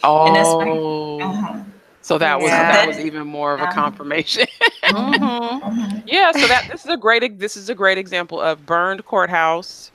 Oh, and that's right. Uh-huh. So that was that was even more of a confirmation. Mm-hmm. Mm-hmm. Yeah, so this is a great example of burned courthouse.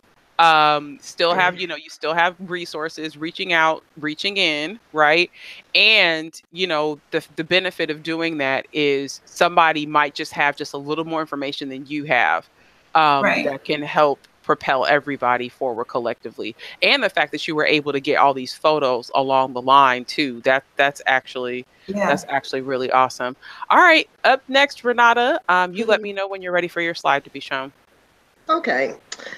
Still have, you know, you still have resources, reaching out, reaching in, right? And, you know, the benefit of doing that is somebody might just have just a little more information than you have, right. that can help propel everybody forward collectively. And the fact that you were able to get all these photos along the line too, that's actually really awesome. All right, up next, Renata, you let me know when you're ready for your slide to be shown. Okay,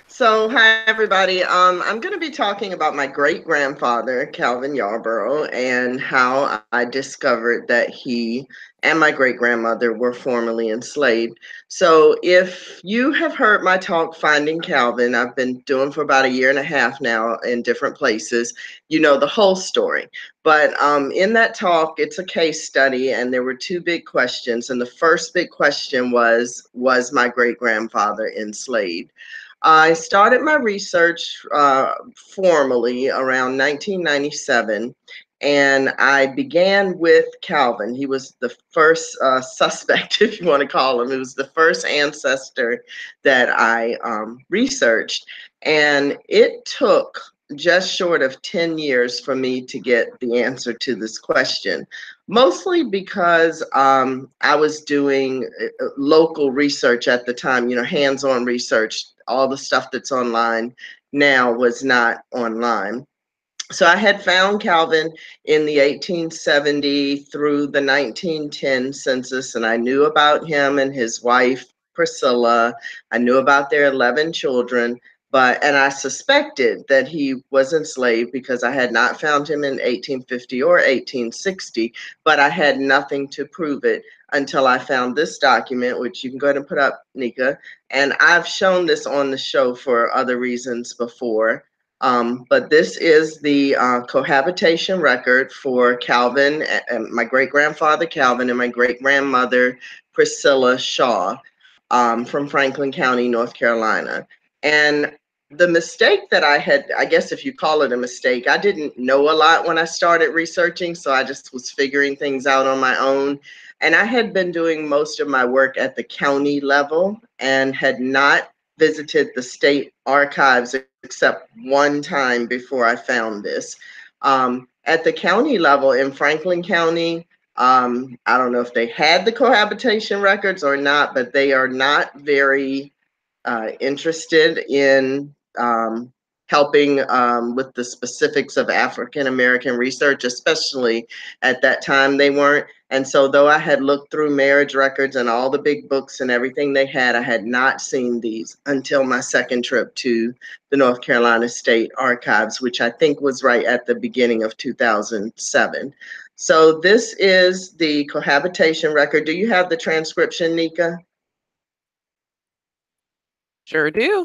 so hi everybody. I'm going to be talking about my great-grandfather, Calvin Yarborough, and how I discovered that he and my great-grandmother were formerly enslaved. So if you have heard my talk, Finding Calvin, I've been doing for about 1.5 years now in different places, you know the whole story. But in that talk, it's a case study, and there were 2 big questions. And the first big question was my great-grandfather enslaved? I started my research formally around 1997, and I began with Calvin. He was the first suspect, if you want to call him. It was the first ancestor that I researched, and it took just short of 10 years for me to get the answer to this question, mostly because I was doing local research at the time, you know, hands-on research. All the stuff that's online now was not online. So I had found Calvin in the 1870 through the 1910 census, and I knew about him and his wife, Priscilla. I knew about their 11 children. And I suspected that he was enslaved because I had not found him in 1850 or 1860, but I had nothing to prove it until I found this document, which you can go ahead and put up, Nika. And I've shown this on the show for other reasons before. But this is the cohabitation record for Calvin, and my great-grandfather Calvin, and my great-grandmother Priscilla Shaw from Franklin County, North Carolina. And the mistake that I had, I guess if you call it a mistake, I didn't know a lot when I started researching, so I just was figuring things out on my own. And I had been doing most of my work at the county level and had not visited the state archives except one time before I found this. At the county level in Franklin County, I don't know if they had the cohabitation records or not, but they are not very interested in helping with the specifics of African-American research, especially at that time they weren't. And so though I had looked through marriage records and all the big books and everything they had, I had not seen these until my second trip to the North Carolina State Archives, which I think was right at the beginning of 2007. So this is the cohabitation record. Do you have the transcription, Nika? Sure do.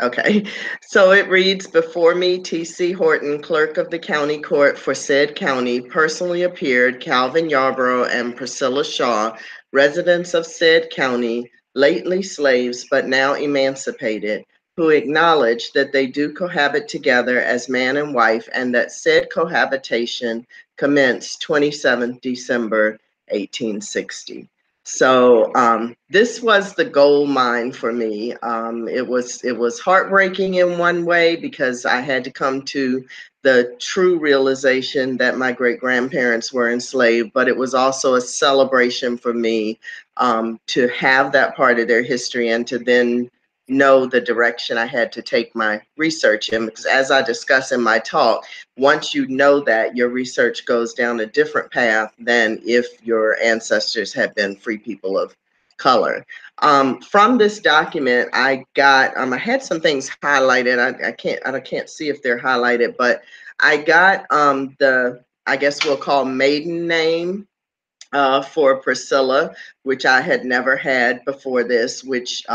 Okay, so it reads, before me, T.C. Horton, clerk of the county court for said county, personally appeared Calvin Yarborough and Priscilla Shaw, residents of said county, lately slaves, but now emancipated, who acknowledge that they do cohabit together as man and wife, and that said cohabitation commenced 27th December, 1860. So this was the gold mine for me. It was heartbreaking in one way because I had to come to the true realization that my great-grandparents were enslaved, but it was also a celebration for me to have that part of their history and to then know the direction I had to take my research in, because as I discuss in my talk, once you know that, your research goes down a different path than if your ancestors had been free people of color. From this document, I got, I had some things highlighted. I can't see if they're highlighted, but I got the, I guess we'll call maiden name for Priscilla, which I had never had before this, which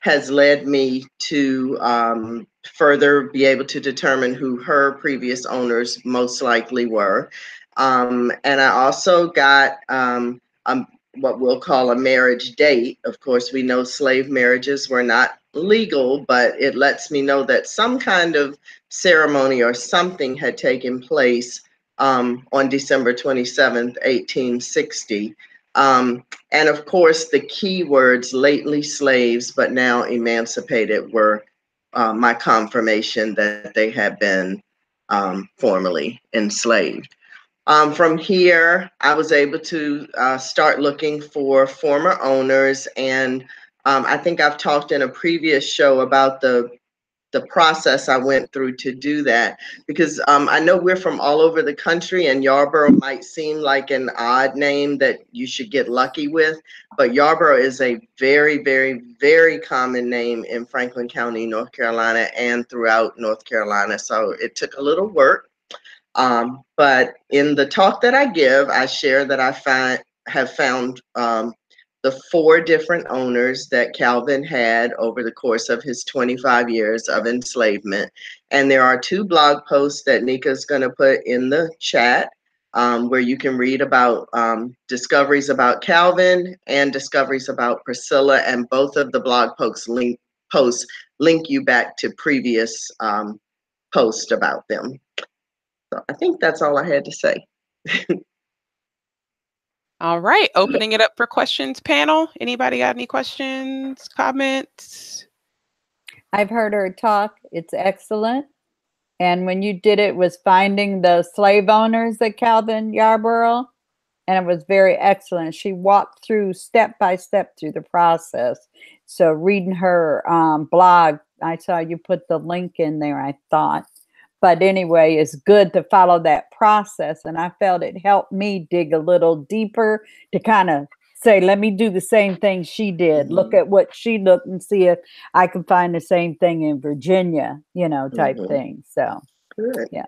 has led me to further be able to determine who her previous owners most likely were. And I also got what we'll call a marriage date. Of course, we know slave marriages were not legal, but it lets me know that some kind of ceremony or something had taken place on December 27th, 1860. And of course, the key words, lately slaves, but now emancipated, were my confirmation that they had been formerly enslaved. From here, I was able to start looking for former owners. And I think I've talked in a previous show about the process I went through to do that, because I know we're from all over the country and Yarborough might seem like an odd name that you should get lucky with, but Yarborough is a very, very, very common name in Franklin County, North Carolina, and throughout North Carolina. So it took a little work, but in the talk that I give, I share that I have found the four different owners that Calvin had over the course of his 25 years of enslavement. And there are two blog posts that Nika's going to put in the chat where you can read about discoveries about Calvin and discoveries about Priscilla, and both of the blog posts link you back to previous posts about them. So I think that's all I had to say. All right, opening it up for questions, panel. Anybody got any questions, comments? I've heard her talk. It's excellent. And when you did it, was finding the slave owners at Calvin Yarborough, and it was very excellent. She walked through step by step through the process. So reading her blog, I saw you put the link in there, I thought. But anyway, it's good to follow that process. And I felt it helped me dig a little deeper to kind of say, let me do the same thing she did. Mm-hmm. Look at what she looked and see if I can find the same thing in Virginia, you know, type mm-hmm. thing. So, good. Yeah.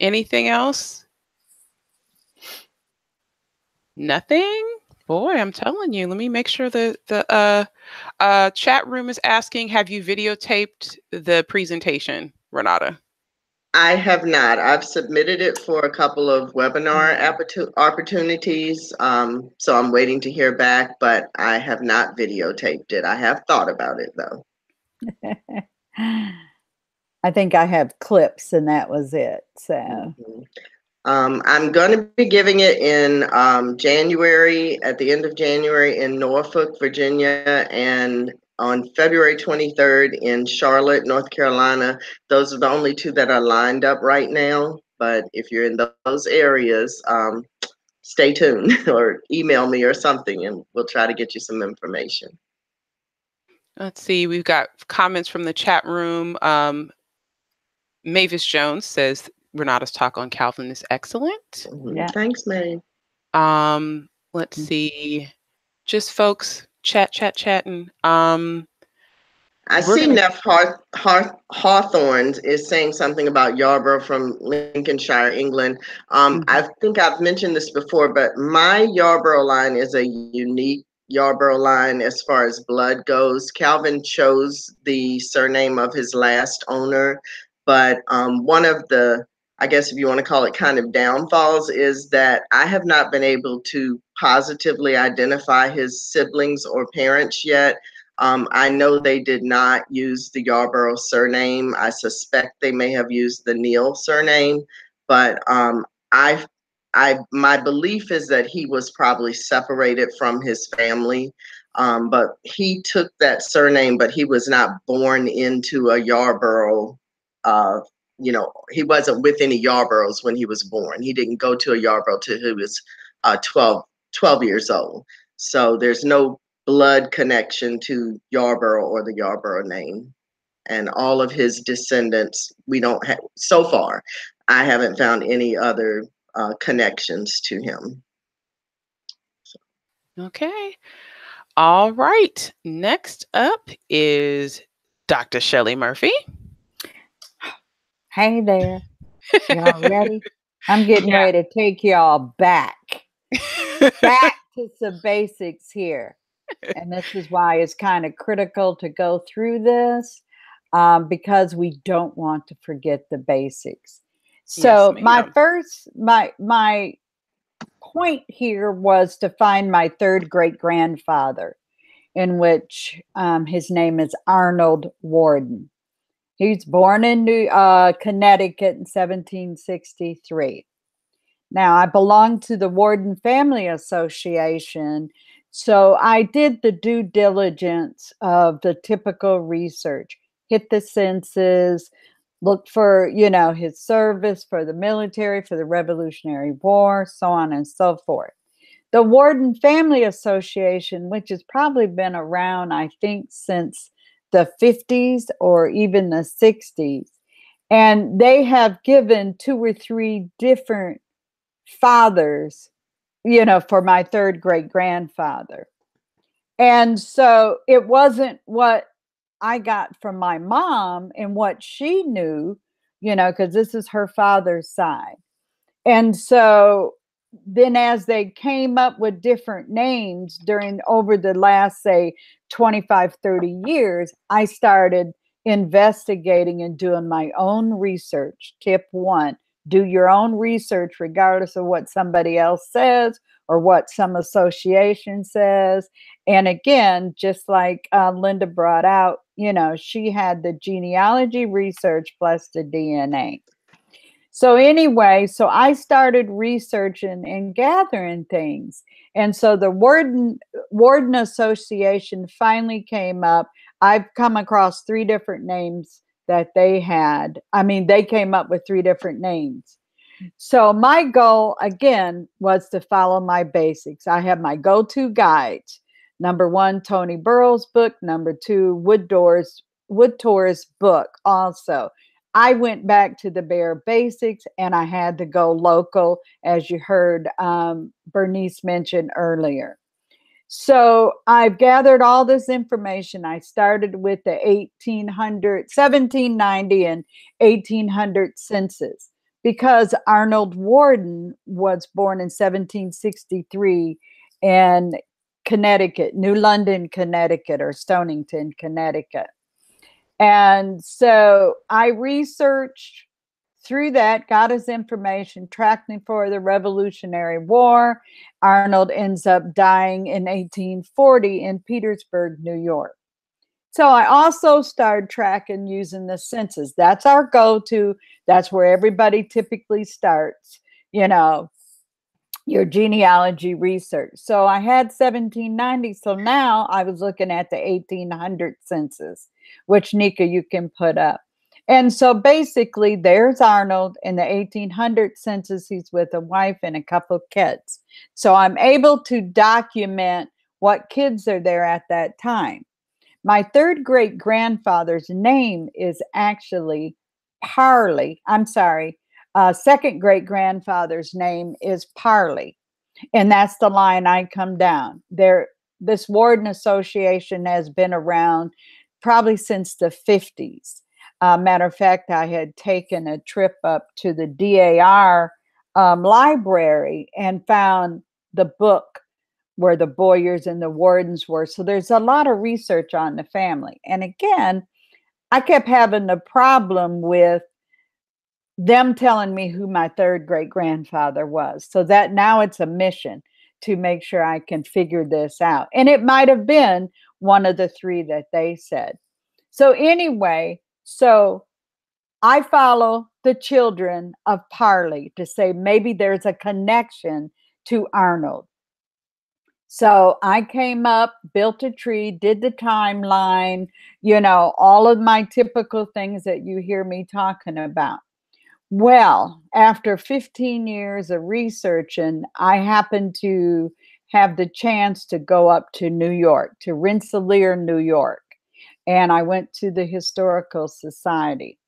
Anything else? Nothing? Boy, I'm telling you. Let me make sure that the chat room is asking, have you videotaped the presentation, Renata? I have not. I've submitted it for a couple of webinar opportunities, so I'm waiting to hear back, but I have not videotaped it. I have thought about it, though. I think I have clips, and that was it. So. Mm-hmm. I'm going to be giving it in January, at the end of January in Norfolk, Virginia, and on February 23rd in Charlotte, North Carolina. Those are the only two that are lined up right now. But if you're in those areas, stay tuned or email me or something, and we'll try to get you some information. Let's see. We've got comments from the chat room. Mavis Jones says, Renata's talk on Calvin is excellent. Yeah. Thanks, May. Let's see. Just folks chatting. I see Neff Hawthorne is saying something about Yarborough from Lincolnshire, England. I think I've mentioned this before, but my Yarborough line is a unique Yarborough line as far as blood goes. Calvin chose the surname of his last owner, but one of the, I guess if you want to call it kind of downfalls, is that I have not been able to positively identify his siblings or parents yet. I know they did not use the Yarborough surname. I suspect they may have used the Neal surname, but my belief is that he was probably separated from his family. But he took that surname, but he was not born into a Yarborough. You know, he wasn't with any Yarboroughs when he was born. He didn't go to a Yarborough till he was 12 years old. So there's no blood connection to Yarborough or the Yarborough name. And all of his descendants, we don't have, so far, I haven't found any other connections to him. So. Okay. All right. Next up is Dr. Shelley Murphy. Hey there. Y'all ready? I'm getting ready to take y'all back to some basics here. And this is why it's kind of critical to go through this because we don't want to forget the basics. So yes, my point here was to find my third great-grandfather, in which his name is Arnold Warden. He's born in Connecticut in 1763. Now, I belong to the Warden Family Association, so I did the due diligence of the typical research. Hit the census, look for, you know, his service for the military, for the Revolutionary War, so on and so forth. The Warden Family Association, which has probably been around, I think, since the 50s or even the 60s. And they have given 2 or 3 different fathers, you know, for my third great grandfather. And so it wasn't what I got from my mom and what she knew, you know, because this is her father's side. And so then as they came up with different names over the last, say, 25, 30 years, I started investigating and doing my own research. Tip 1, do your own research regardless of what somebody else says or what some association says. And again, just like Linda brought out, you know, she had the genealogy research plus the DNA. So anyway, so I started researching and gathering things. And so the Warden Association finally came up. I've come across 3 different names that they had. I mean, they came up with 3 different names. So my goal, again, was to follow my basics. I have my go-to guides. Number 1, Tony Burroughs' book. Number 2, Woodtor's book also. I went back to the bare basics, and I had to go local, as you heard Bernice mention earlier. So I've gathered all this information. I started with the 1790 and 1800 census because Arnold Warden was born in 1763 in Connecticut, New London, Connecticut, or Stonington, Connecticut. And so I researched through that, got his information, tracked him for the Revolutionary War. Arnold ends up dying in 1840 in Petersburg, New York. So I also started tracking using the census. That's our go-to. That's where everybody typically starts, you know, your genealogy research. So I had 1790. So now I was looking at the 1800 census, which Nika, you can put up. And so basically there's Arnold in the 1800 census. He's with a wife and a couple of kids. So I'm able to document what kids are there at that time. My third great grandfather's name is actually Parley. I'm sorry. Second great grandfather's name is Parley. And that's the line I come down there. This Warden Association has been around probably since the 50s. Matter of fact, I had taken a trip up to the DAR library and found the book where the Boyers and the Wardens were. So there's a lot of research on the family. And again, I kept having a problem with them telling me who my third great grandfather was. So that now it's a mission to make sure I can figure this out. And it might've been one of the three that they said. So anyway, so I follow the children of Parley to say maybe there's a connection to Arnold. So I came up, built a tree, did the timeline, you know, all of my typical things that you hear me talking about. Well, after 15 years of researching, I happened to have the chance to go up to New York, to Rensselaer, New York. And I went to the Historical Society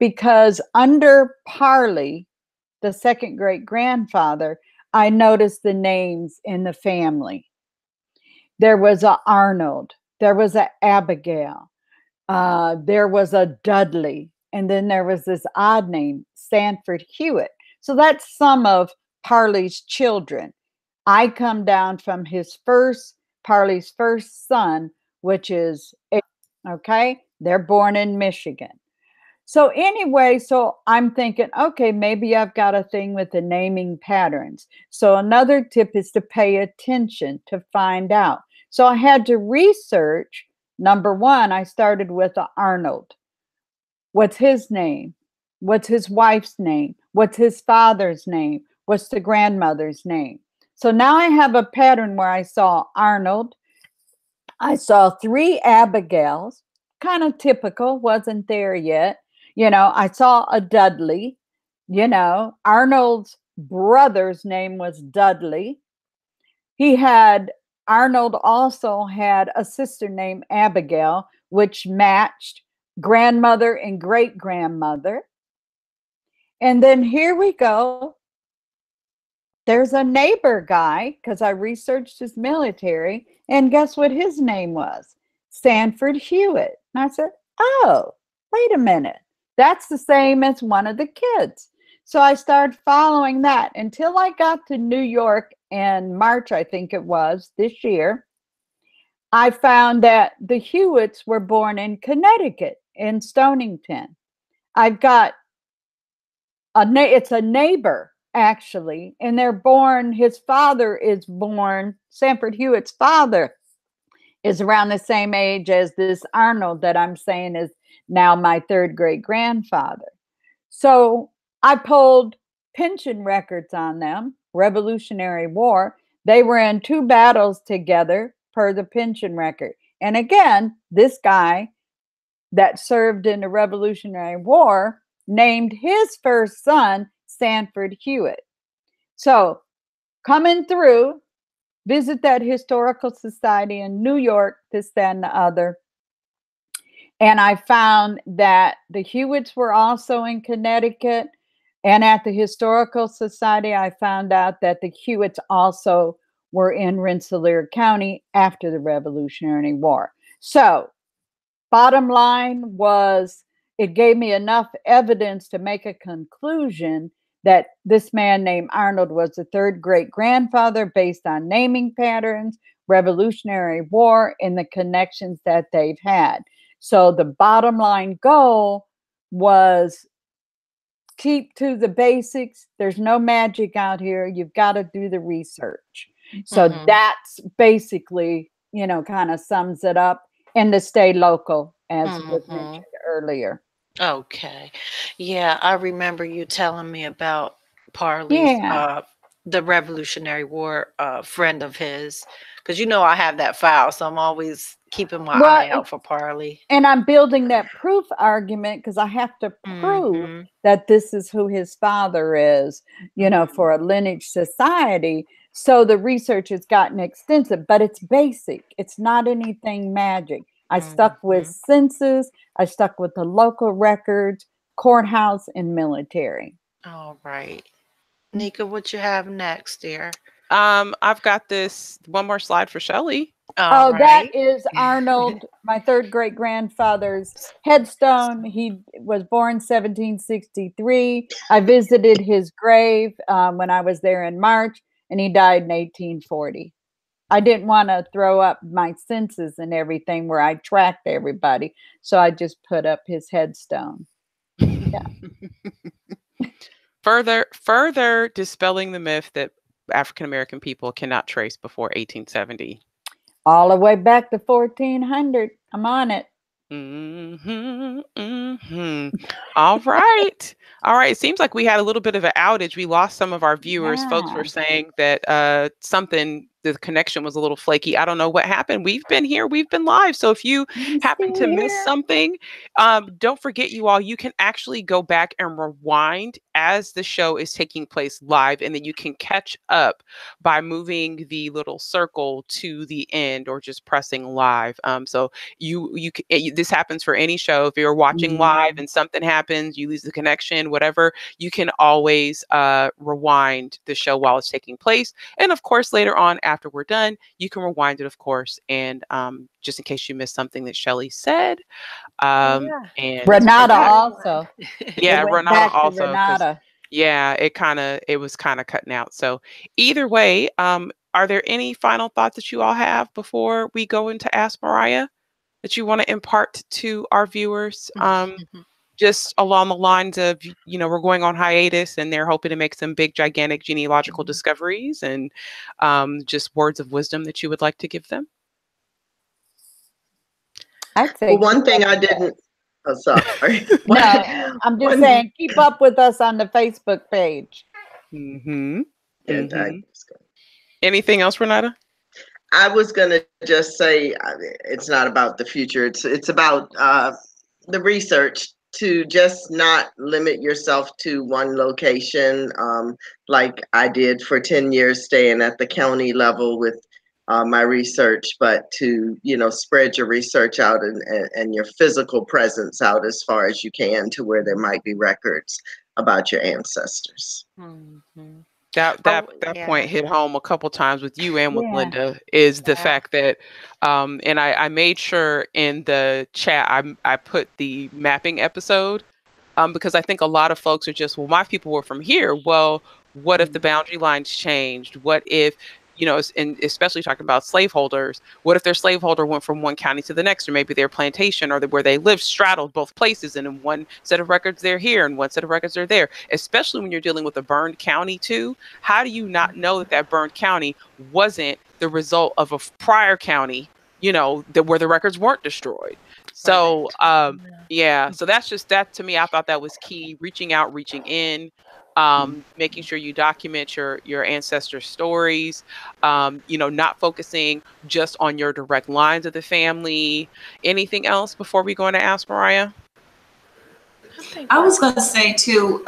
because under Parley, the second great grandfather, I noticed the names in the family. There was a Arnold, there was a Abigail, there was a Dudley, and then there was this odd name, Sanford Hewitt. So that's some of Parley's children. I come down from his first, Parley's first son, which is okay, they're born in Michigan. So anyway, so I'm thinking, okay, maybe I've got a thing with the naming patterns. So another tip is to pay attention to find out. So I had to research. Number one, I started with the Arnold. What's his name? What's his wife's name? What's his father's name? What's the grandmother's name? So now I have a pattern where I saw Arnold. I saw three Abigails, kind of typical, wasn't there yet. You know, I saw a Dudley, you know, Arnold's brother's name was Dudley. He had, Arnold also had a sister named Abigail, which matched grandmother and great-grandmother. And then here we go. There's a neighbor guy, because I researched his military, and guess what his name was? Sanford Hewitt. And I said, oh, wait a minute. That's the same as one of the kids. So I started following that until I got to New York in March, I think it was, this year. I found that the Hewitts were born in Connecticut, in Stonington. I've got, it's a neighbor, actually, and they're born, his father is born, Sanford Hewitt's father is around the same age as this Arnold that I'm saying is now my third great grandfather. So I pulled pension records on them, Revolutionary War. They were in two battles together per the pension record. And again, this guy that served in the Revolutionary War named his first son Sanford Hewitt. So coming through, visit that Historical Society in New York, this, that, and the other. And I found that the Hewitts were also in Connecticut. And at the Historical Society, I found out that the Hewitts also were in Rensselaer County after the Revolutionary War. So bottom line was, it gave me enough evidence to make a conclusion that this man named Arnold was the third great-grandfather based on naming patterns, Revolutionary War, and the connections that they've had. So the bottom line goal was keep to the basics. There's no magic out here. You've got to do the research. So that's basically, you know, kind of sums it up, and to stay local, as was mentioned earlier. Okay. Yeah, I remember you telling me about Parley's, the Revolutionary War friend of his, because, you know, I have that file, so I'm always keeping my eye out for Parley. And I'm building that proof argument because I have to prove that this is who his father is, you know, for a lineage society. So the research has gotten extensive, but it's basic. It's not anything magic. I stuck with census. I stuck with the local records, courthouse, and military. All right. Nika, what you have next, dear? I've got this one more slide for Shelley. All right. That is Arnold, my third great-grandfather's headstone. He was born 1763. I visited his grave when I was there in March, and he died in 1840. I didn't want to throw up my census and everything where I tracked everybody, so I just put up his headstone. Yeah. Further dispelling the myth that African-American people cannot trace before 1870. All the way back to 1400. I'm on it. All right. All right. It seems like we had a little bit of an outage. We lost some of our viewers. Yeah. Folks were saying that the connection was a little flaky. I don't know what happened. We've been here. We've been live. So if you happen to miss something, don't forget, you all, you can actually go back and rewind as the show is taking place live. And then you can catch up by moving the little circle to the end or just pressing live. So this happens for any show. If you're watching live and something happens, you lose the connection, whatever, you can always rewind the show while it's taking place. And of course, later on, after we're done, you can rewind it, of course, and just in case you missed something that Shelley said. And Renata also. Yeah, Renata also. Renata. Yeah, it was kind of cutting out. So either way, are there any final thoughts that you all have before we go into Ask Mariah that you want to impart to our viewers? Just along the lines of, you know, we're going on hiatus and they're hoping to make some big, gigantic genealogical discoveries, and just words of wisdom that you would like to give them. I'd say one thing I didn't. Oh, sorry. No, I'm just saying, keep up with us on the Facebook page. Anything else, Renata? I was going to just say it's not about the future. It's about the research. To just not limit yourself to one location, like I did for 10 years staying at the county level with my research, but to, you know, spread your research out and your physical presence out as far as you can to where there might be records about your ancestors. That point hit home a couple times with you and with Linda, is the fact that, and I made sure in the chat, I put the mapping episode, because I think a lot of folks are just, well, my people were from here. Well, what if the boundary lines changed? What if, you know, and especially talking about slaveholders, what if their slaveholder went from one county to the next, or maybe their plantation or where they lived straddled both places, and in one set of records they're here and one set of records are there, especially when you're dealing with a burned county too. How do you not know that that burned county wasn't the result of a prior county, you know, that where the records weren't destroyed? So, so that's just that to me, I thought that was key, reaching out, reaching in. Making sure you document your ancestor stories, you know, not focusing just on your direct lines of the family. Anything else before we go into Ask Mariah? I was going to say too,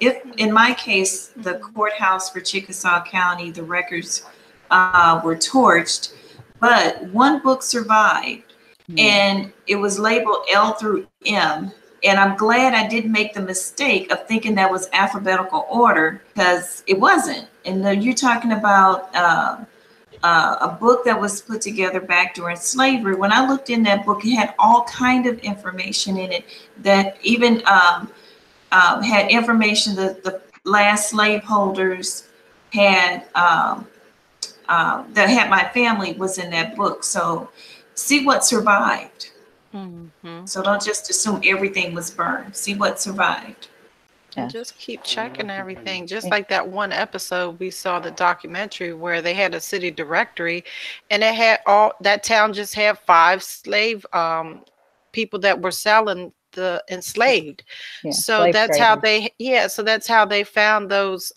if in my case, the courthouse for Chickasaw County, the records were torched, but one book survived and it was labeled L through M. And I'm glad I didn't make the mistake of thinking that was alphabetical order, because it wasn't. And then you're talking about a book that was put together back during slavery. When I looked in that book, it had all kind of information in it that even had information that the last slaveholders had that had my family was in that book. So see what survived. Mm-hmm. So don't just assume everything was burned. See what survived. Yeah. Just keep checking everything. Just like that one episode we saw, the documentary where they had a city directory, and it had all that town just had 5 slave people that were selling the enslaved. Yeah, so that's how they, yeah, so that's how they found those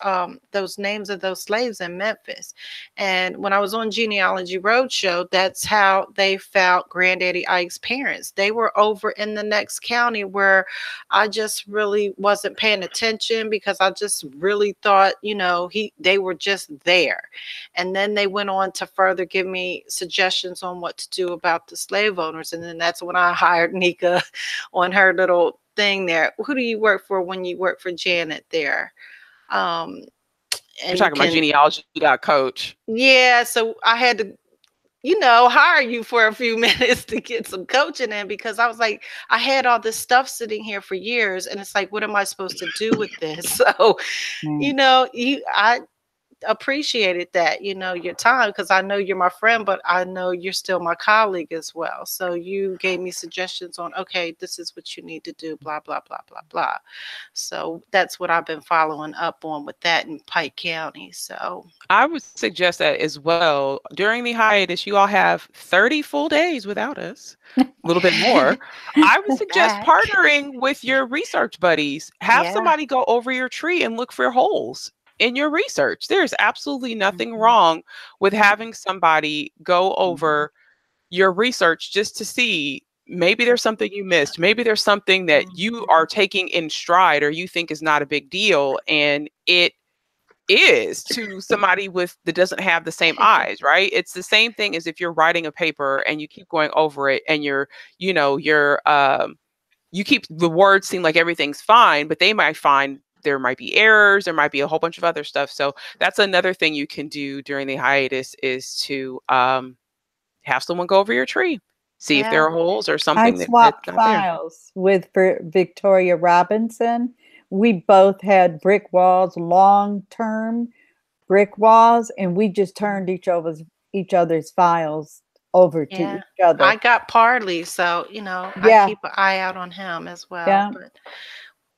names of those slaves in Memphis. And when I was on Genealogy Roadshow, that's how they found Granddaddy Ike's parents. They were over in the next county, where I just really wasn't paying attention because I just really thought, you know, they were just there. And then they went on to further give me suggestions on what to do about the slave owners. And then that's when I hired Nika on her little thing there. Who do you work for when you work for Janet there? You're talking about genealogy.coach. Yeah, so I had to, you know, hire you for a few minutes to get some coaching in, because I was like, I had all this stuff sitting here for years, and it's like, what am I supposed to do with this? So, you know, I appreciated that, you know, your time, because I know you're my friend, but I know you're still my colleague as well. So you gave me suggestions on, okay, this is what you need to do, blah, blah, blah, blah, blah. So that's what I've been following up on with that in Pike County. So I would suggest that as well. During the hiatus, you all have 30 full days without us, a little bit more. I would suggest partnering with your research buddies. Have somebody go over your tree and look for holes in your research. There's absolutely nothing wrong with having somebody go over your research just to see, maybe there's something you missed. Maybe there's something that you are taking in stride or you think is not a big deal. And it is to somebody with that doesn't have the same eyes, right? It's the same thing as if you're writing a paper and you keep going over it and you're, you know, you're, you keep the words seem like everything's fine, but they might find there might be errors, there might be a whole bunch of other stuff. So that's another thing you can do during the hiatus, is to have someone go over your tree, see if there are holes or something. I swapped files with Victoria Robinson. We both had brick walls, long-term brick walls, and we just turned each other's files over to each other. I got Parley, so, you know, I keep an eye out on him as well. Yeah. But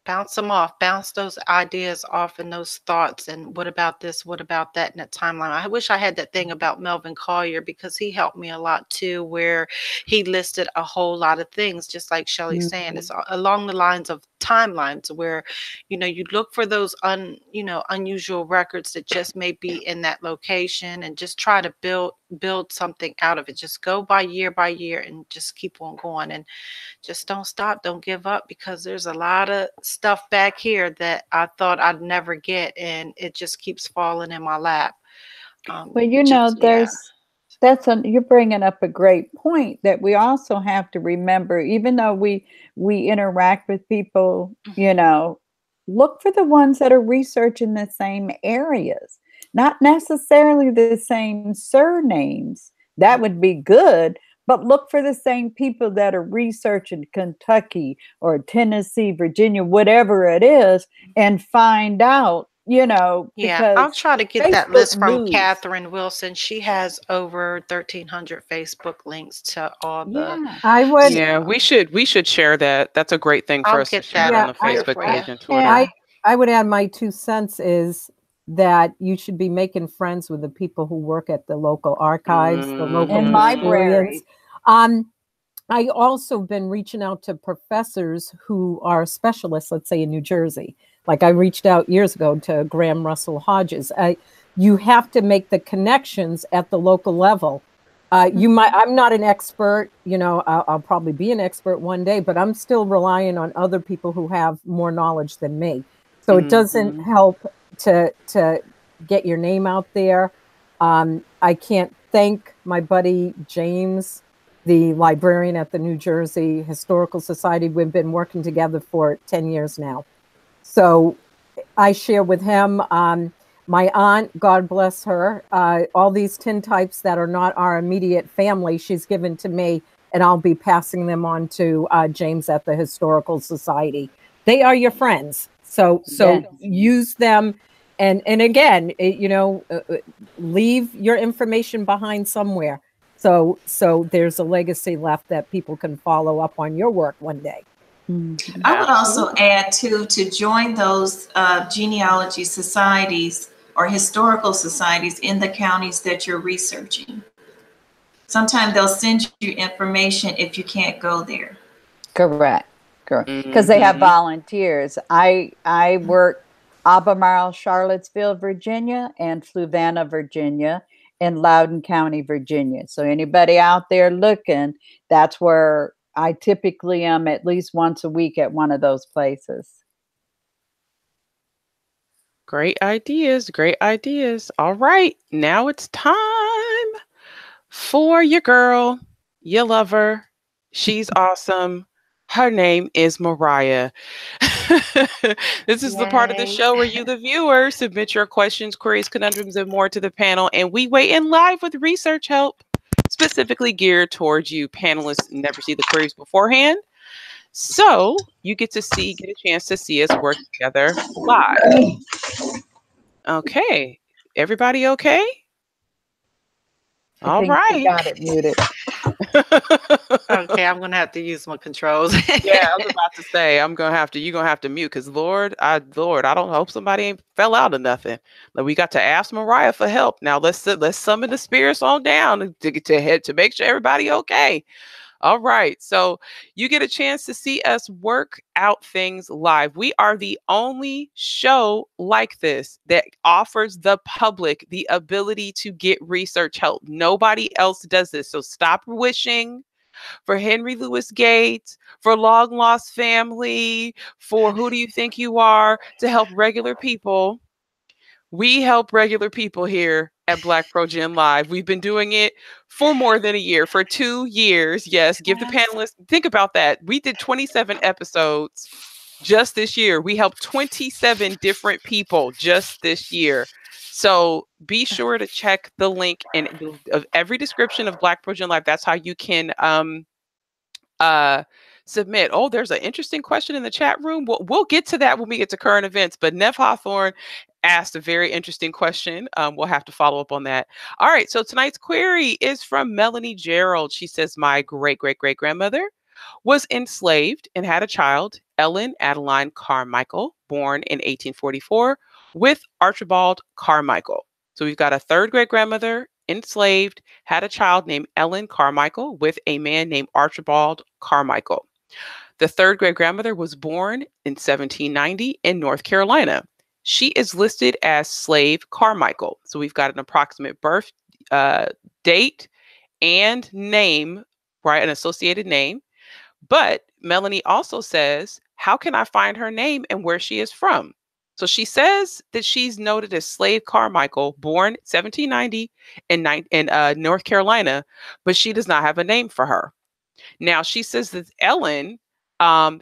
bounce them off, bounce those ideas off and those thoughts. And what about this? What about that? And that timeline. I wish I had that thing about Melvin Collier, because he helped me a lot too, where he listed a whole lot of things, just like Shelley's saying, it's along the lines of timelines where, you know, you look for those unusual records that just may be in that location, and just try to build something out of it. Just go by year and just keep on going, and just don't stop, don't give up, because there's a lot of stuff back here that I thought I'd never get, and it just keeps falling in my lap. Well, you know, you're bringing up a great point that we also have to remember, even though we interact with people, you know, look for the ones that are researching the same areas, not necessarily the same surnames. That would be good, but look for the same people that are researching Kentucky or Tennessee, Virginia, whatever it is, and find out, you know. Yeah, I'll try to get that list from Catherine Wilson. She has over 1,300 Facebook links to all the. Yeah, I would. Yeah, we should share that. That's a great thing for us to share on the Facebook page and Twitter. I would add my 2 cents is that you should be making friends with the people who work at the local archives, the local libraries. I also been reaching out to professors who are specialists, let's say in New Jersey. Like I reached out years ago to Graham Russell Hodges. You have to make the connections at the local level. I'm not an expert, you know, I'll probably be an expert one day, but I'm still relying on other people who have more knowledge than me. So it doesn't help to get your name out there. I can't thank my buddy James, the librarian at the New Jersey Historical Society. We've been working together for 10 years now. So I share with him, my aunt, God bless her, all these tintypes that are not our immediate family, she's given to me, and I'll be passing them on to James at the Historical Society. They are your friends. So use them. And again, leave your information behind somewhere. So there's a legacy left that people can follow up on your work one day. I would also add too, to join those genealogy societies or historical societies in the counties that you're researching. Sometimes they'll send you information if you can't go there. Correct. Because they have volunteers. I work Albemarle, Charlottesville, Virginia, and Fluvanna, Virginia, and Loudoun County, Virginia. So anybody out there looking, that's where I typically am at least once a week at one of those places. Great ideas. All right, now it's time for your girl, your lover. She's awesome. Her name is Mariah. This is the part of the show where you, the viewer, submit your questions, queries, conundrums, and more to the panel, and we weigh in live with research help specifically geared towards you. Panelists never see the queries beforehand, so you get a chance to see us work together live. Okay, everybody okay? All right. Got it muted. Okay, I'm gonna have to use my controls. Yeah, I was about to say you're gonna have to mute, because Lord, I don't hope somebody ain't fell out or nothing. Like, we got to ask Mariah for help. Now let's summon the spirits on down to make sure everybody okay. All right, so you get a chance to see us work out things live. We are the only show like this that offers the public the ability to get research help. Nobody else does this. So stop wishing for Henry Louis Gates, for long lost family, for who do you think you are to help regular people. We help regular people here at Black ProGen Live. We've been doing it for more than a year, for 2 years. Yes, give the panelists, think about that. We did 27 episodes just this year. We helped 27 different people just this year. So be sure to check the link in of every description of Black ProGen Live. That's how you can submit. Oh, there's an interesting question in the chat room. We'll get to that when we get to current events, but Nev Hawthorne asked a very interesting question. We'll have to follow up on that. All right, so tonight's query is from Melanie Gerald. She says, my great-great-great-grandmother was enslaved and had a child, Ellen Adeline Carmichael, born in 1844, with Archibald Carmichael. So we've got a third great-grandmother, enslaved, had a child named Ellen Carmichael with a man named Archibald Carmichael. The third great-grandmother was born in 1790 in North Carolina. She is listed as Slave Carmichael. So we've got an approximate birth date and name, right? An associated name. But Melanie also says, how can I find her name and where she is from? So she says that she's noted as Slave Carmichael, born 1790 in North Carolina, but she does not have a name for her. Now she says that Ellen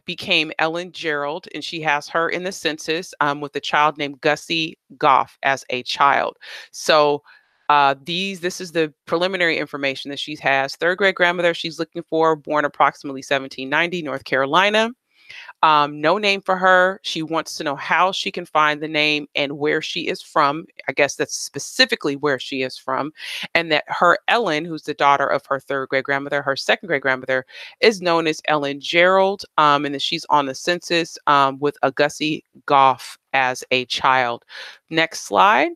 became Ellen Gerald, and she has her in the census with a child named Gussie Goff as a child. So this is the preliminary information that she has. Third great grandmother she's looking for, born approximately 1790, North Carolina. No name for her. She wants to know how she can find the name and where she is from. I guess that's specifically where she is from. And that her Ellen, who's the daughter of her third great grandmother, her second great grandmother, is known as Ellen Gerald. And that she's on the census with Gussie Goff as a child. Next slide.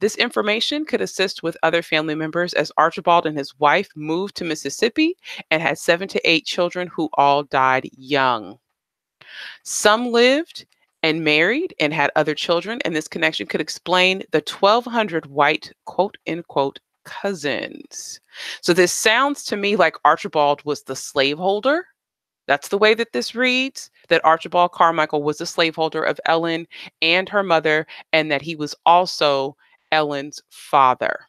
This information could assist with other family members, as Archibald and his wife moved to Mississippi and had 7 to 8 children who all died young. Some lived and married and had other children, and this connection could explain the 1,200 white, quote, unquote, cousins. So this sounds to me like Archibald was the slaveholder. That's the way that this reads, that Archibald Carmichael was the slaveholder of Ellen and her mother, and that he was also Ellen's father,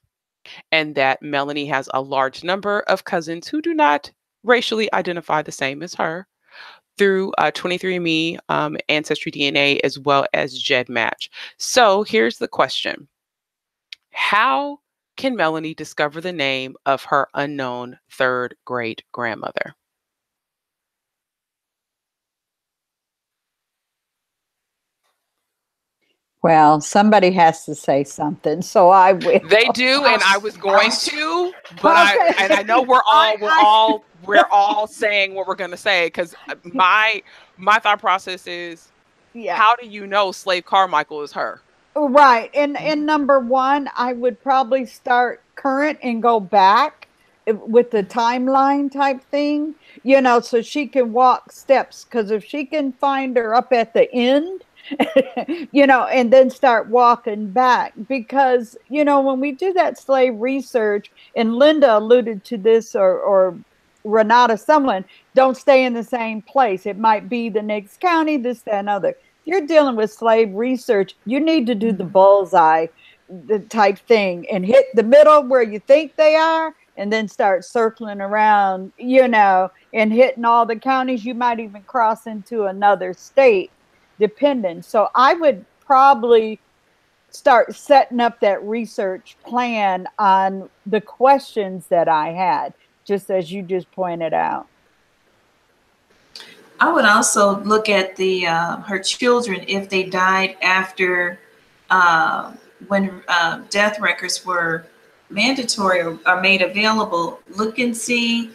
and that Melanie has a large number of cousins who do not racially identify the same as her, through 23andMe, Ancestry DNA, as well as GEDmatch. So here's the question. How can Melanie discover the name of her unknown third great grandmother? Well, somebody has to say something, so I will. They do, and I was going to, but okay. I know we're all saying what we're going to say, because my thought process is, yeah, how do you know Slave Carmichael is her? Right, and number one, I would probably start current and go back with the timeline type thing, you know, so she can walk steps, because if she can find her up at the end, you know, and then start walking back, because, you know, when we do that slave research, and Linda alluded to this, or Renata, someone, don't stay in the same place. It might be the next county, this, that, and other. You're dealing with slave research. You need to do the bullseye type thing and hit the middle where you think they are, and then start circling around, you know, and hitting all the counties. You might even cross into another state, dependent. So I would probably start setting up that research plan on the questions that I had, just as you just pointed out. I would also look at the her children, if they died after when death records were mandatory or are made available. Look and see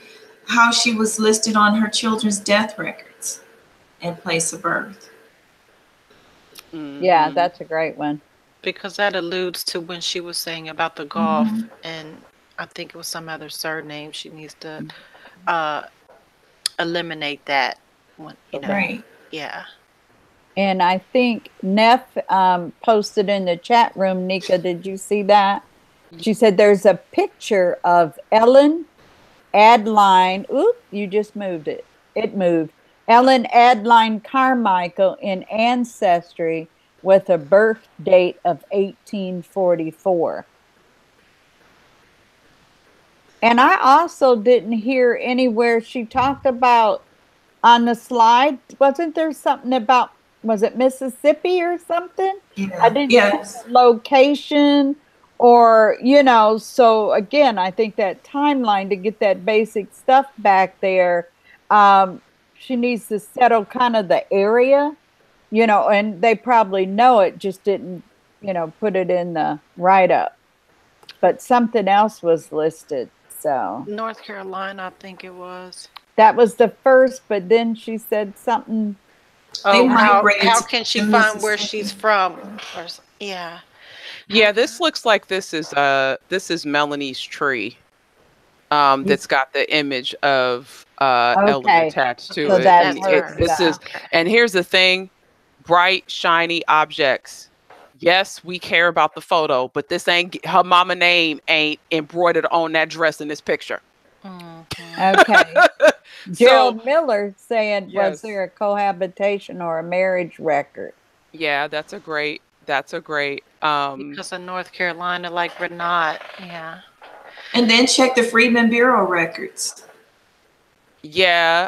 how she was listed on her children's death records and place of birth. Mm-hmm. Yeah, that's a great one. Because that alludes to when she was saying about the golf, mm-hmm, and I think it was some other surname. She needs to eliminate that one, you know. Right. Yeah. And I think Neff posted in the chat room, Nika, did you see that? She said there's a picture of Ellen Adeline. Oop, you just moved it. It moved. Ellen Adeline Carmichael in Ancestry with a birth date of 1844. And I also didn't hear anywhere she talked about on the slide. Wasn't there something about, was it Mississippi or something? Yeah. I didn't know the location or, you know, so again, I think that timeline to get that basic stuff back there, she needs to settle kind of the area, you know, and they probably know it, just didn't, you know, put it in the write-up. But something else was listed, so. North Carolina, I think it was. That was the first, but then she said something. Oh, how can she find where she's from? Or, yeah. Yeah, this looks like this is Melanie's tree. That's got the image of Ellen attached to it. And here's the thing, bright, shiny objects. Yes, we care about the photo, but this ain't her mama name ain't embroidered on that dress in this picture. Mm-hmm. Okay. Gerald Miller saying, yes, was there a cohabitation or a marriage record? Yeah, that's a great. That's a great. Because of North Carolina, like Renat, yeah. And then check the Freedmen Bureau records. Yeah.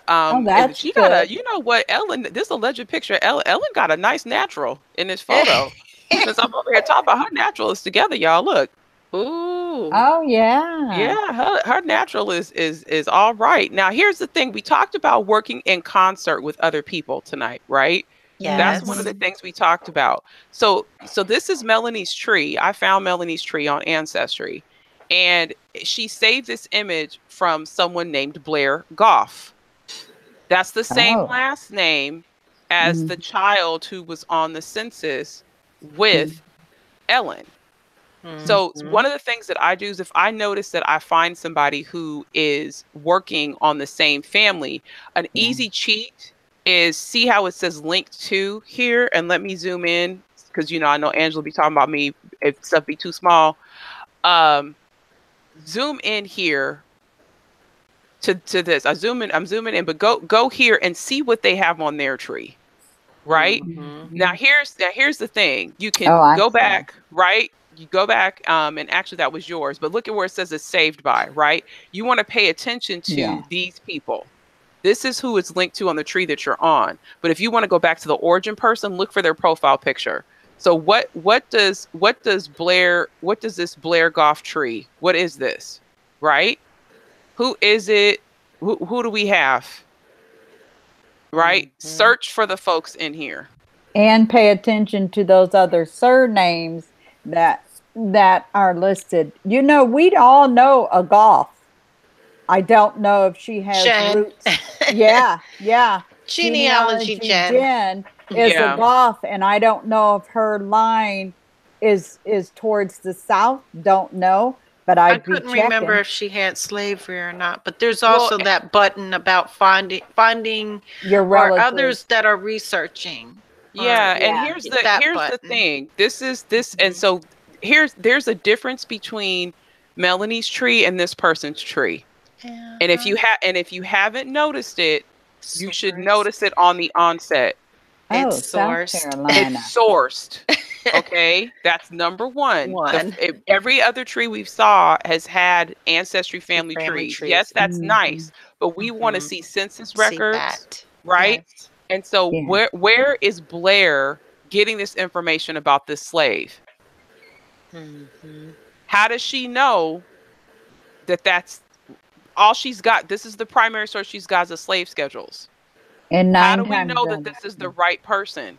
She got a, you know what, Ellen, this alleged picture, Ellen got a nice natural in this photo. Because I'm over here talking about her natural is together, y'all. Look. Ooh. Oh, yeah. Yeah, her natural is all right. Now, here's the thing. We talked about working in concert with other people tonight, right? Yes. That's one of the things we talked about. So this is Melanie's tree. I found Melanie's tree on Ancestry. And she saved this image from someone named Blair Goff. That's the same last name as the child who was on the census with Ellen. So one of the things that I do is if I notice that I find somebody who is working on the same family, an easy cheat is see how it says linked to here. And let me zoom in because, you know, I know Angela be talking about me if stuff be too small. Zoom in here to this. I'm zooming in, but go here and see what they have on their tree, right? Mm-hmm. Now here's the thing. You can go back, right? You go back, and actually that was yours, but look at where it says it's saved by, right? You want to pay attention to these people. This is who it's linked to on the tree that you're on. But if you want to go back to the origin person, look for their profile picture. So what does this Blair Goff tree? What is this? Right? Who is it? Who do we have? Right? Mm-hmm. Search for the folks in here. And pay attention to those other surnames that are listed. You know, we'd all know a Goff. I don't know if she has roots. Yeah, yeah. Genealogy Jen is a Goff, and I don't know if her line is towards the south. Don't know, but I'd be checking. I couldn't remember if she had slavery or not. But there's also that button about finding your relatives, or others that are researching. Yeah, and here's the thing. There's a difference between Melanie's tree and this person's tree. Yeah. And if you haven't noticed it, you should notice it on the onset. Oh, it's sourced. South Carolina. It's sourced. Okay, that's number one. Every other tree we've saw has had ancestry family trees. Yes, that's nice, but we want to see census records, right? Yes. And so where is Blair getting this information about this slave? Mm-hmm. How does she know that that's all she's got? This is the primary source she's got, is slave schedules. And how do we know that this is the right person?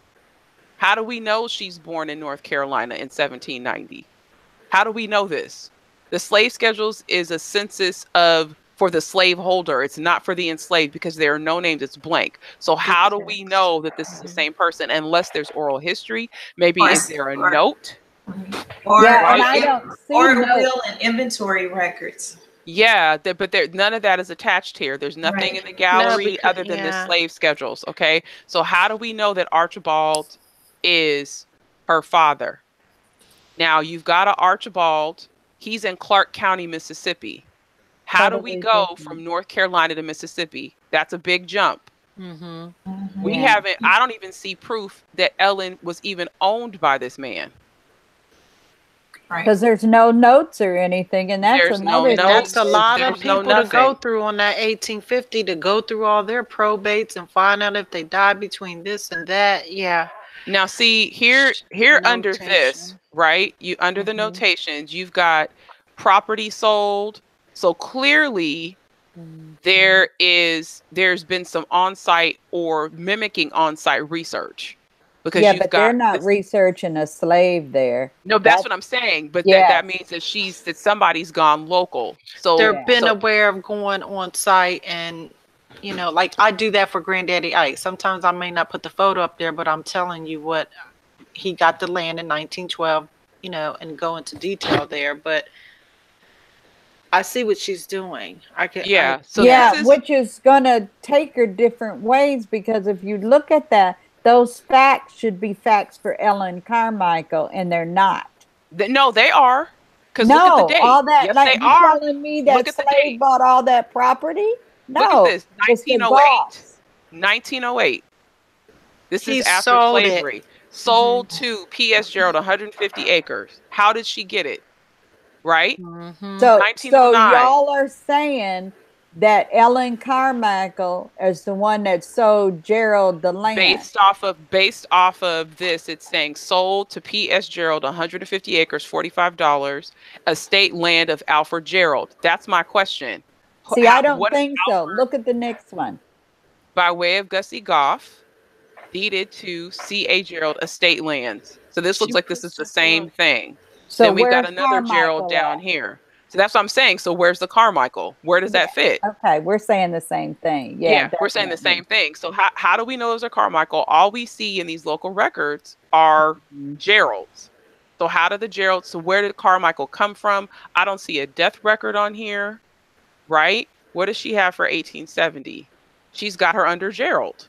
How do we know she's born in North Carolina in 1790? How do we know this? The slave schedules is a census for the slaveholder. It's not for the enslaved, because there are no names. It's blank. So how do we know that this is the same person unless there's oral history? Maybe is there a note? Or will and inventory records. Yeah, but none of that is attached here. There's nothing in the gallery other than the slave schedules. Okay, so how do we know that Archibald is her father? Now, you've got an Archibald. He's in Clark County, Mississippi. How do we go from North Carolina to Mississippi? That's a big jump. Mm-hmm. I don't even see proof that Ellen was even owned by this man. Because there's no notes or anything, and that's a lot of people to go through on that 1850 to go through all their probates and find out if they died between this and that. Yeah. Now, see here notation. Under this, right? You under the notations, you've got property sold. So clearly, there's been some on-site or mimicking on-site research, because they're not researching a slave there. No, that's what I'm saying. But that means that somebody's gone local. So they've been aware of going on-site, and like I do that for Granddaddy Ike. Sometimes I may not put the photo up there, but I'm telling you what, he got the land in 1912. And go into detail there, but I see what she's doing. Which is going to take her different ways, because if you look at that, those facts should be facts for Ellen Carmichael, and they're not. No, they are. Because look at the date. All that, yes, like, they are. Telling me that slave bought all that property? No. Look at this. 1908. This is after slavery. Sold to P.S. Gerald, 150 acres. How did she get it? Right? Mm-hmm. So y'all are saying that Ellen Carmichael is the one that sold Gerald the land. Based off of this, it's saying sold to P.S. Gerald, 150 acres, $45, estate land of Alfred Gerald. That's my question. See, I don't think so. Look at the next one. By way of Gussie Goff, deeded to C.A. Gerald, estate lands. So this looks like this is the same thing. So then we've got another Carmichael Gerald down here. So that's what I'm saying. So where's the Carmichael? Where does that fit? Okay, we're saying the same thing. Yeah, we're saying the same thing. So how do we know those are Carmichael? All we see in these local records are Geralds. So where did Carmichael come from? I don't see a death record on here, right? What does she have for 1870? She's got her under Gerald.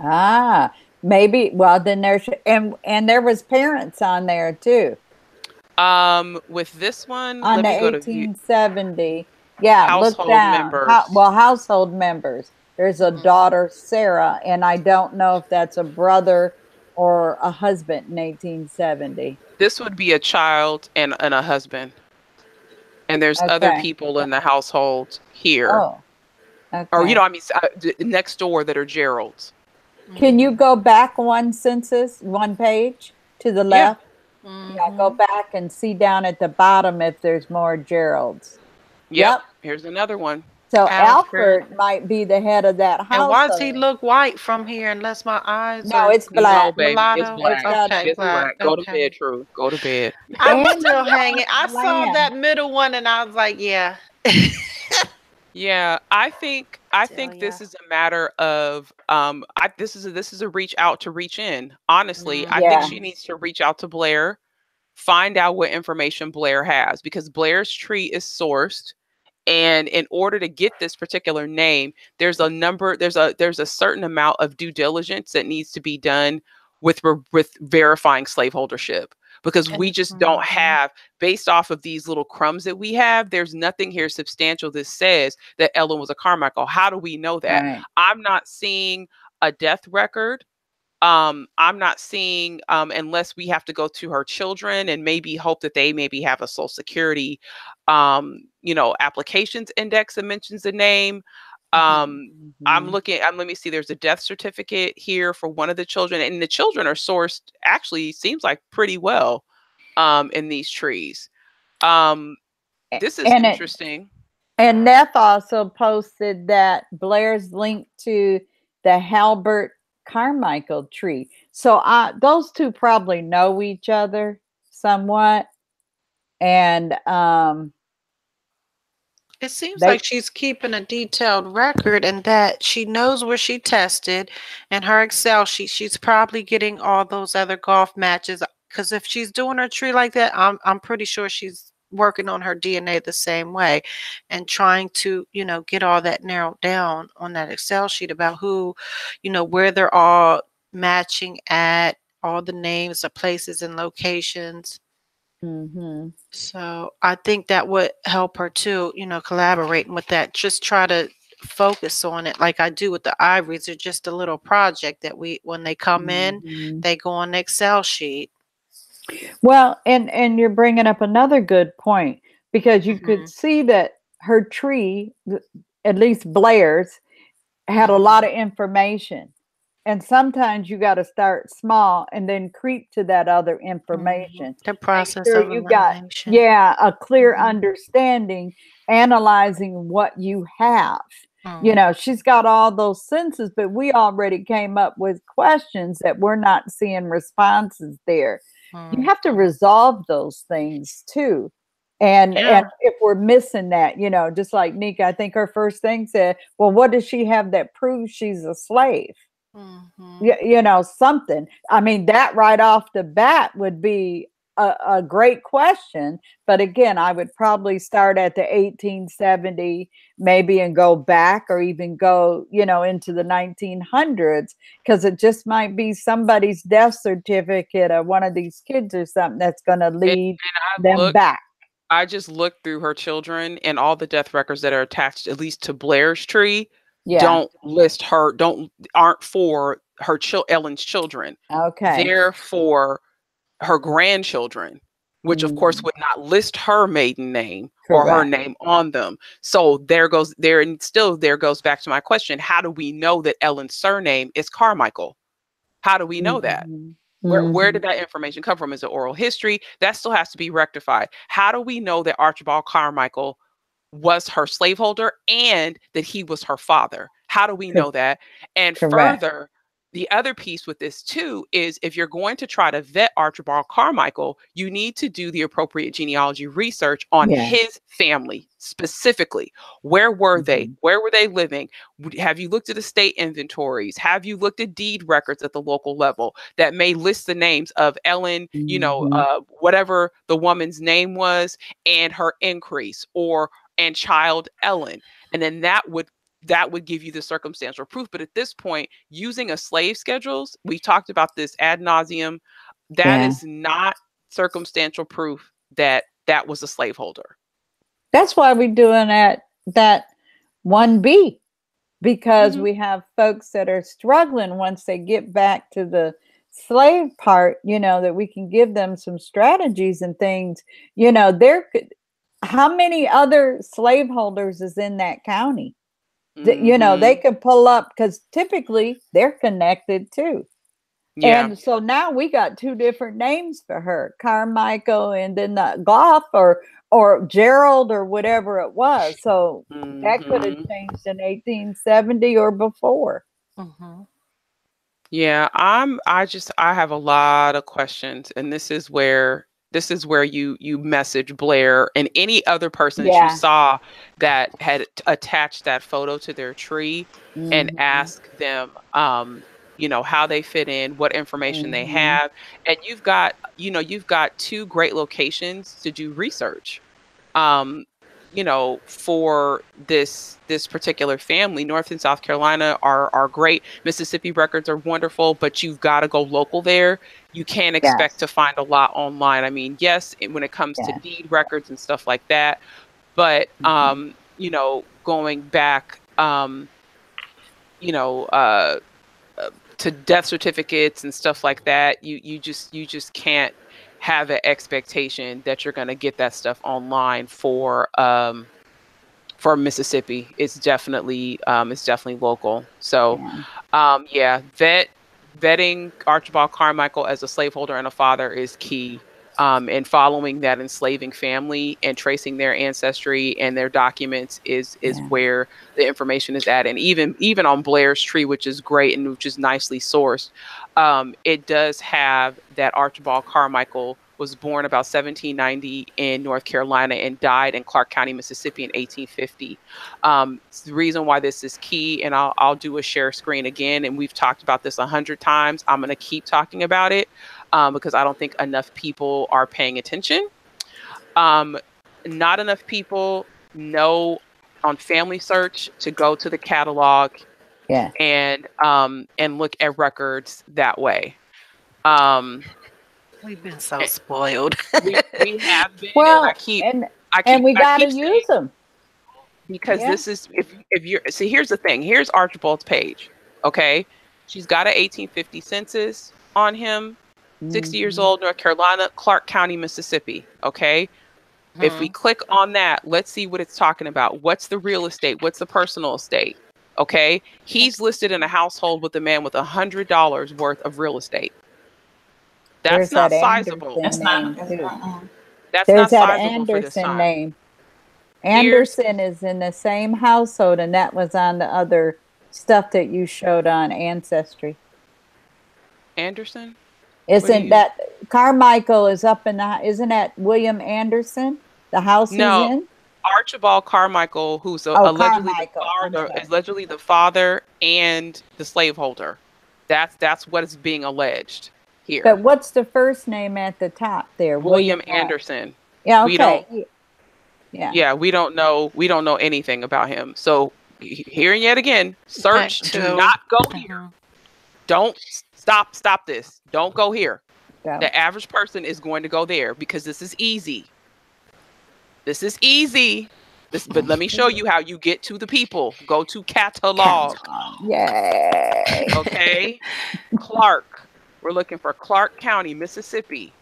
Ah, maybe. Well, then there's, and there was parents on there too. With this one, on the 1870, household members. Household members. There's a daughter, Sarah, and I don't know if that's a brother or a husband in 1870. This would be a child and a husband. And there's other people in the household here. Oh, okay. Or, next door that are Gerald's. Can you go back one page to the left? Yeah. Mm-hmm. Yeah, go back and see down at the bottom if there's more Geralds. Yep. Here's another one. So Alfred might be the head of that house. And why does he look white from here? Unless my eyes. No, it's black. No, it's black. Okay, it's black. Go to bed, True. Go to bed. I'm still hanging. I saw that middle one, and I was like, yeah. Yeah, I think this is a matter of this is a reach out to reach in. Honestly, I think she needs to reach out to Blair, find out what information Blair has, because Blair's tree is sourced, and in order to get this particular name, there's a certain amount of due diligence that needs to be done with verifying slaveholdership. Because we just don't have, based off of these little crumbs that we have, there's nothing here substantial that says that Ellen was a Carmichael. How do we know that? Right. I'm not seeing a death record. I'm not seeing, unless we have to go to her children and maybe hope that they maybe have a Social Security, applications index that mentions the name. Let me see, there's a death certificate here for one of the children, and the children are sourced, actually seems like pretty well, in these trees. This is interesting. And Neff also posted that Blair's linked to the Halbert Carmichael tree. So those two probably know each other somewhat. And, it seems like she's keeping a detailed record, and that she knows where she tested, and her Excel sheet, she's probably getting all those other golf matches. Because if she's doing her tree like that, I'm pretty sure she's working on her DNA the same way, and trying to, get all that narrowed down on that Excel sheet about who, where they're all matching at, all the names of places and locations. So I think that would help her too, collaborating with that. Just try to focus on it like I do with the ivories. They're just a little project that when they come in, they go on the Excel sheet. Well, and you're bringing up another good point, because you could see that her tree, at least Blair's, had a lot of information. And sometimes you got to start small and then creep to that other information. The process of elimination. You got, a clear understanding, analyzing what you have. She's got all those senses, but we already came up with questions that we're not seeing responses there. You have to resolve those things too. And if we're missing that, just like Nika, I think her first thing said, well, what does she have that proves she's a slave? Something. I mean, that right off the bat would be a great question. But again, I would probably start at the 1870 maybe and go back, or even go, into the 1900s, because it just might be somebody's death certificate or one of these kids or something that's going to lead them back. I just looked through her children, and all the death records that are attached, at least to Blair's tree, don't list her, aren't for her Ellen's children. Okay. They're for her grandchildren, which of course would not list her maiden name or her name on them. So there goes back to my question. How do we know that Ellen's surname is Carmichael? How do we know that? Where did that information come from? Is it oral history? That still has to be rectified. How do we know that Archibald Carmichael was her slaveholder and that he was her father? How do we know that? And further, the other piece with this too is, if you're going to try to vet Archibald Carmichael, you need to do the appropriate genealogy research on his family specifically. Where were they? Where were they living? Have you looked at estate inventories? Have you looked at deed records at the local level that may list the names of Ellen, whatever the woman's name was, and her increase, or and child Ellen? And then that would give you the circumstantial proof. But at this point, using a slave schedules, we talked about this ad nauseum, that is not circumstantial proof that that was a slaveholder. That's why we're doing that 1B, because we have folks that are struggling once they get back to the slave part, that we can give them some strategies and things. How many other slaveholders is in that county? They could pull up, because typically they're connected too. And so now we got two different names for her, Carmichael and then the Goff, or or Gerald or whatever it was. So that could have changed in 1870 or before. Yeah, I have a lot of questions, and this is where you message Blair and any other person that you saw that had attached that photo to their tree and ask them, you know, how they fit in, what information they have. And you've got two great locations to do research, you know, for this particular family. North and South Carolina are great. Mississippi records are wonderful, but you've got to go local there. You can't expect to find a lot online. I mean, yes, when it comes to deed records and stuff like that, but, you know, going back, you know, to death certificates and stuff like that, you just can't have an expectation that you're going to get that stuff online for Mississippi. It's definitely local. So vetting Archibald Carmichael as a slaveholder and a father is key, and following that enslaving family and tracing their ancestry and their documents is where the information is at. And even on Blair's tree, which is great and which is nicely sourced, it does have that Archibald Carmichael was born about 1790 in North Carolina and died in Clark County, Mississippi in 1850. The reason why this is key, and I'll do a share screen again, and we've talked about this 100 times. I'm going to keep talking about it because I don't think enough people are paying attention. Not enough people know on Family Search to go to the catalog and look at records that way. We've been so spoiled. we have been. Well, and we got to use them because this is if you're see. Here's the thing. Here's Archibald's page. Okay, she's got an 1850 census on him. 60 years old, North Carolina, Clark County, Mississippi. Okay, if we click on that, let's see what it's talking about. What's the real estate? What's the personal estate? Okay, he's listed in a household with a man with $100 worth of real estate. That's not sizable. That's not sizable. There's that Anderson name. Anderson is in the same household, and that was on the other stuff that you showed on Ancestry. Anderson? Isn't that Carmichael is up in the? Isn't that William Anderson? The house he's in? Archibald Carmichael, who's allegedly the father and the slaveholder. That's what is being alleged. Here. But what's the first name at the top there? William Anderson. Yeah, okay. We don't know anything about him. So here and yet again, search. Do not go here. Don't stop this. Don't go here. Go. The average person is going to go there because this is easy. This is easy. But let me show you how you get to the people. Go to catalog. Yay. Okay. Clark. We're looking for Clark County, Mississippi.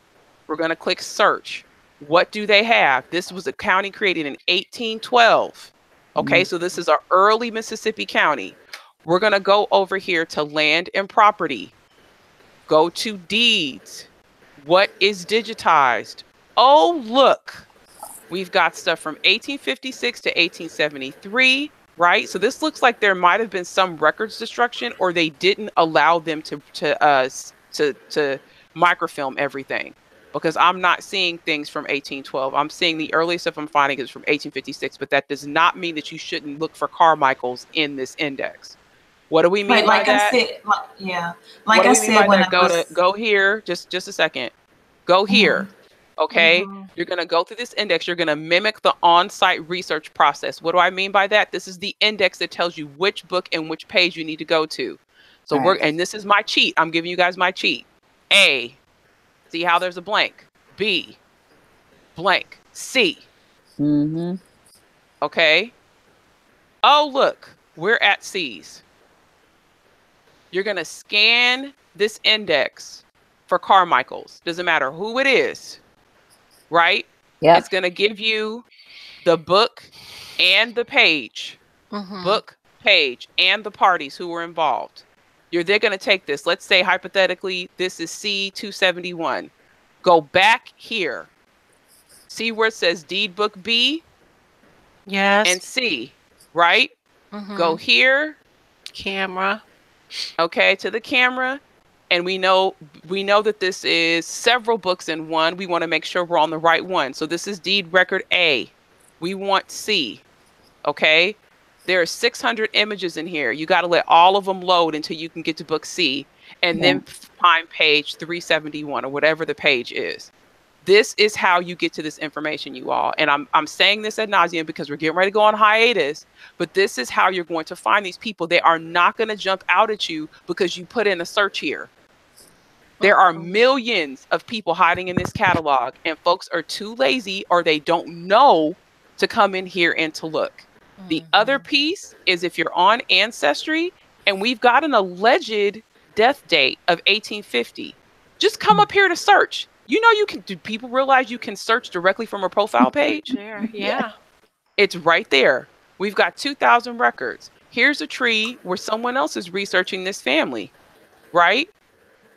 We're going to click search. What do they have? This was a county created in 1812. Okay, so this is an early Mississippi county. We're going to go over here to land and property. Go to deeds. What is digitized? Oh, look. We've got stuff from 1856 to 1873. Right, so this looks like there might have been some records destruction, or they didn't allow them to microfilm everything, because I'm not seeing things from 1812. I'm seeing the earliest stuff I'm finding is from 1856, but that does not mean that you shouldn't look for Carmichael's in this index. What do we mean by that? Go here, just a second. Go here. Okay, you're going to go through this index. You're going to mimic the on-site research process. What do I mean by that? This is the index that tells you which book and which page you need to go to. So and this is my cheat. I'm giving you guys my cheat. A, see how there's a blank. B, blank. C. Okay. Oh, look, we're at C's. You're going to scan this index for Carmichael's. Doesn't matter who it is. Right? Yeah. It's going to give you the book and the page, book, page, and the parties who were involved. They're going to take this. Let's say hypothetically, this is C271. Go back here see where it says deed book B? Yes. And C, right? Mm-hmm. Go here. Camera. Okay, to the camera. And we know that this is several books in one. We want to make sure we're on the right one. So this is deed record A. We want C. Okay? There are 600 images in here. You got to let all of them load until you can get to book C, and yeah, then find page 371 or whatever the page is. This is how you get to this information, you all. And I'm saying this ad nauseum because we're getting ready to go on hiatus, but this is how you're going to find these people. They are not going to jump out at you because you put in a search here. There are millions of people hiding in this catalog, and folks are too lazy or they don't know to come in here and to look. Mm-hmm. The other piece is if you're on Ancestry and we've got an alleged death date of 1850, just come up here to search. You know, you can, do people realize you can search directly from a profile page? There, yeah. It's right there. We've got 2,000 records. Here's a tree where someone else is researching this family, right?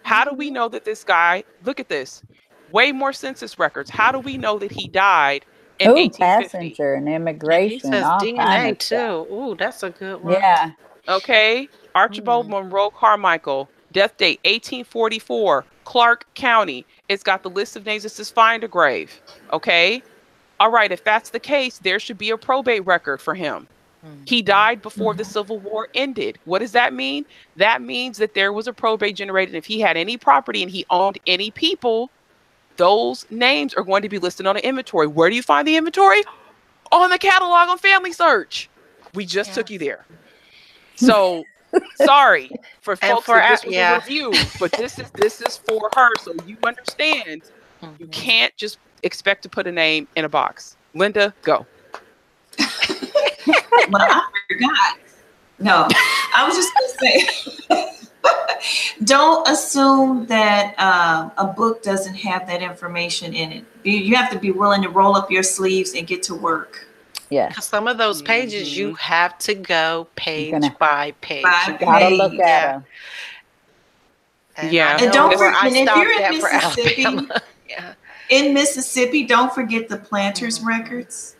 How do we know that this guy, look at this, way more census records. How do we know that he died in 1850? Passenger and immigration. And he says DNA too. Ooh, that's a good one. Yeah. Okay. Archibald Monroe Carmichael, death date 1844, Clark County. It's got the list of names. It says find a grave. Okay. All right. If that's the case, there should be a probate record for him. He died before the Civil War ended. What does that mean? That means that there was a probate generated. If he had any property and he owned any people, those names are going to be listed on an inventory. Where do you find the inventory? On the catalog on Family Search. We just took you there. So sorry for folks for that this was a review, but this is for her. So you understand, you can't just expect to put a name in a box. Linda, go. Well, I forgot. No, I was just going to say, don't assume that a book doesn't have that information in it. You have to be willing to roll up your sleeves and get to work. Yeah. Some of those pages, you have to go page by page. You gotta look at them. And don't forget, if you're in Mississippi, don't forget the planters' records.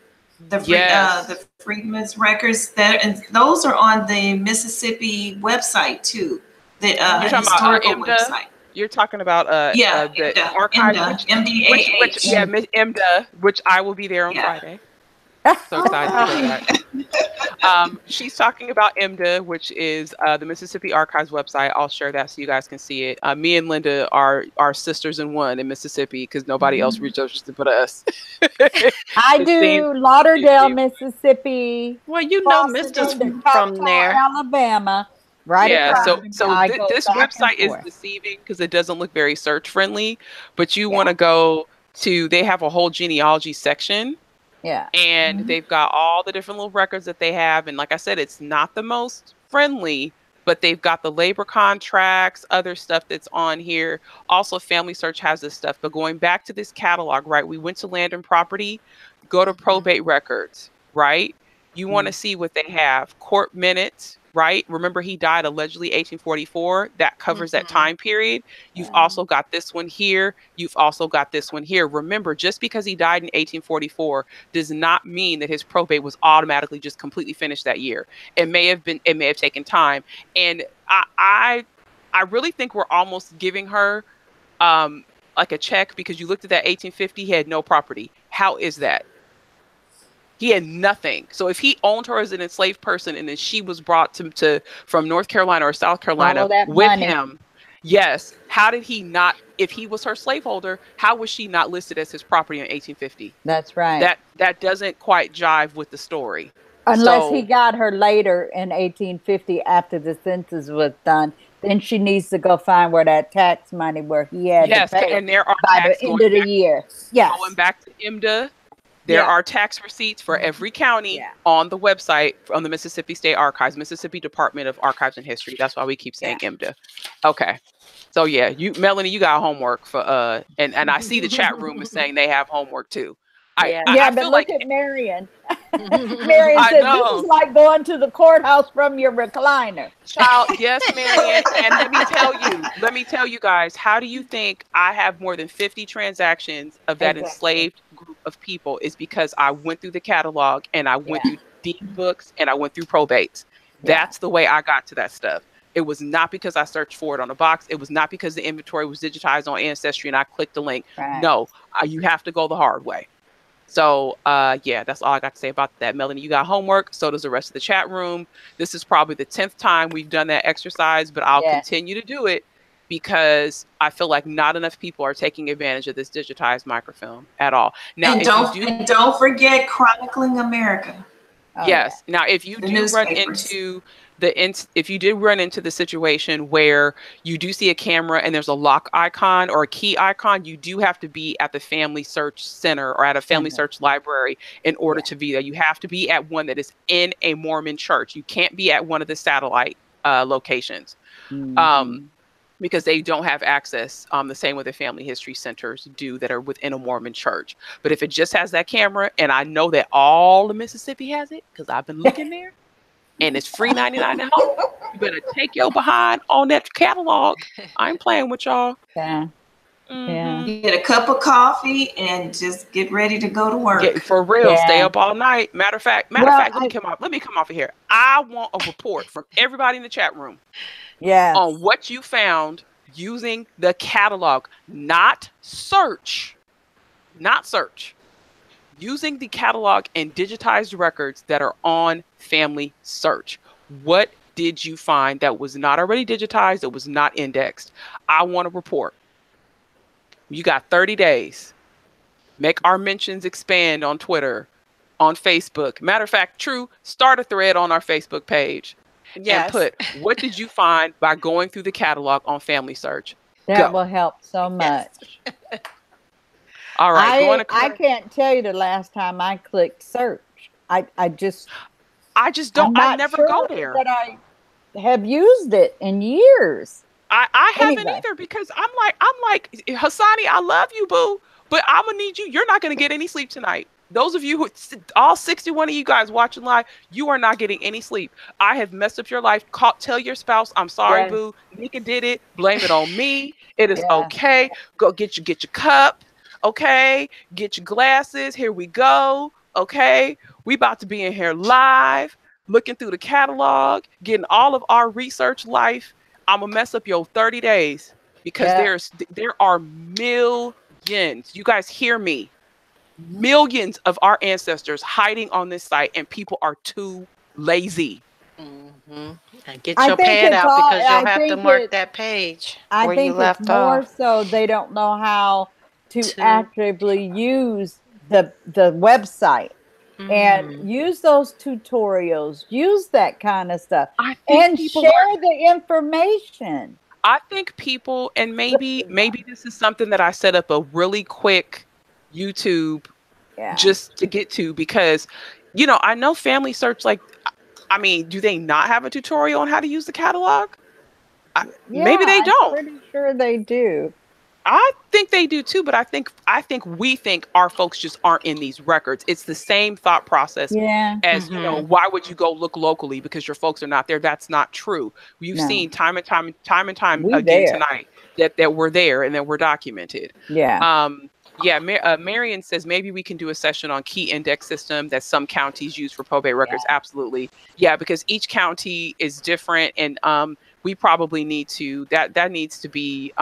The Freedmen's records, that, and those are on the Mississippi website too. The historical website. You're talking about the archive, MDAH, which I will be there on Friday. So excited for that. She's talking about MDA, which is the Mississippi Archives website. I'll share that so you guys can see it. Me and Linda are sisters in one in Mississippi because nobody else researches it but us. I do Lauderdale, Mississippi. Well, you know, Mr. from there, Alabama. Right. Yeah. So this website is deceiving because it doesn't look very search friendly, but you want to go to, they have a whole genealogy section. Yeah. And they've got all the different little records that they have. And like I said, it's not the most friendly, but they've got the labor contracts, other stuff that's on here. Also, Family Search has this stuff. But going back to this catalog, right? We went to land and property, go to probate records, right? You want to see what they have. Court minutes, right? Remember, he died allegedly 1844. That covers that time period. You've also got this one here. You've also got this one here. Remember, just because he died in 1844 does not mean that his probate was automatically just completely finished that year. It may have been, it may have taken time. And I really think we're almost giving her like a check, because you looked at that 1850, he had no property. How is that? He had nothing. So if he owned her as an enslaved person and then she was brought to from North Carolina or South Carolina with him, how did he not, if he was her slaveholder, how was she not listed as his property in 1850? That's right. That doesn't quite jive with the story. Unless he got her later in 1850 after the census was done. Then she needs to go find where that tax money where he had to pay and there are by the end of the year. Yes. Going back to IMDA. There are tax receipts for every county on the website, on the Mississippi State Archives, Mississippi Department of Archives and History. That's why we keep saying IMDA. Okay. So yeah, Melanie, you got homework for and I see the chat room is saying they have homework too. I but look at Marion. Marion said, this is like going to the courthouse from your recliner. Child, yes, Marion. And let me tell you guys, how do you think I have more than 50 transactions of that enslaved group of people is because I went through the catalog and I went through deed books and I went through probates. That's the way I got to that stuff. It was not because I searched for it on a box. It was not because the inventory was digitized on Ancestry and I clicked the link. Right. No, you have to go the hard way. So yeah, that's all I got to say about that. Melanie, you got homework. So does the rest of the chat room. This is probably the 10th time we've done that exercise, but I'll continue to do it because I feel like not enough people are taking advantage of this digitized microfilm at all. Now, and don't forget Chronicling America. Oh, yes. Now, if you do run into if you did run into the situation where you do see a camera and there's a lock icon or a key icon, you do have to be at the Family Search Center or at a Family Search Library in order to be there. You have to be at one that is in a Mormon church. You can't be at one of the satellite locations because they don't have access. The same with the Family History Centers do that are within a Mormon church. But if it just has that camera, and I know that all of Mississippi has it because I've been looking there. And it's free 99 at home. You better take your behind on that catalog. I ain't playing with y'all. Yeah. Yeah. You get a cup of coffee and just get ready to go to work. Yeah, for real. Yeah. Stay up all night. Matter of fact, let me come off of here. I want a report from everybody in the chat room. Yeah. On what you found using the catalog. Not search. Not search. Using the catalog and digitized records that are on Family Search. What did you find that was not already digitized, that was not indexed? I want a report. You got 30 days. Make our mentions expand on Twitter, on Facebook. Matter of fact, True, start a thread on our Facebook page and put, what did you find by going through the catalog on Family Search? That will help so much. Yes. All right, I can't tell you the last time I clicked search. I never go there. But I have used it in years. I haven't either because I'm like Hassani, I love you, boo, but I'm gonna need you. You're not gonna get any sleep tonight. Those of you who, all 61 of you guys watching live, you are not getting any sleep. I have messed up your life. Tell your spouse, I'm sorry, boo. Nika did it. Blame it on me. It is okay. Go get your cup. Okay, get your glasses. Here we go. Okay, we about to be in here live, looking through the catalog, getting all of our research life. I'm gonna mess up your 30 days because there are millions. You guys hear me? Millions of our ancestors hiding on this site, and people are too lazy. Mm-hmm. And get your pad out because you'll have to mark that page where you left off. So they don't know how to actively use the website and use those tutorials, use that kind of stuff, and share the information. I think people, and maybe this is something that I set up a really quick YouTube just to get to because, you know, I know Family Search, like, I mean, do they not have a tutorial on how to use the catalog? Maybe they don't. I'm pretty sure they do. I think they do too, but I think our folks just aren't in these records. It's the same thought process as you know. Why would you go look locally because your folks are not there? That's not true. You've seen time and time we're again there. Tonight that we're there and that we're documented. Yeah. Marion says maybe we can do a session on key index system that some counties use for probate records. Yeah. Absolutely. Yeah, because each county is different, and we probably need to that needs to be.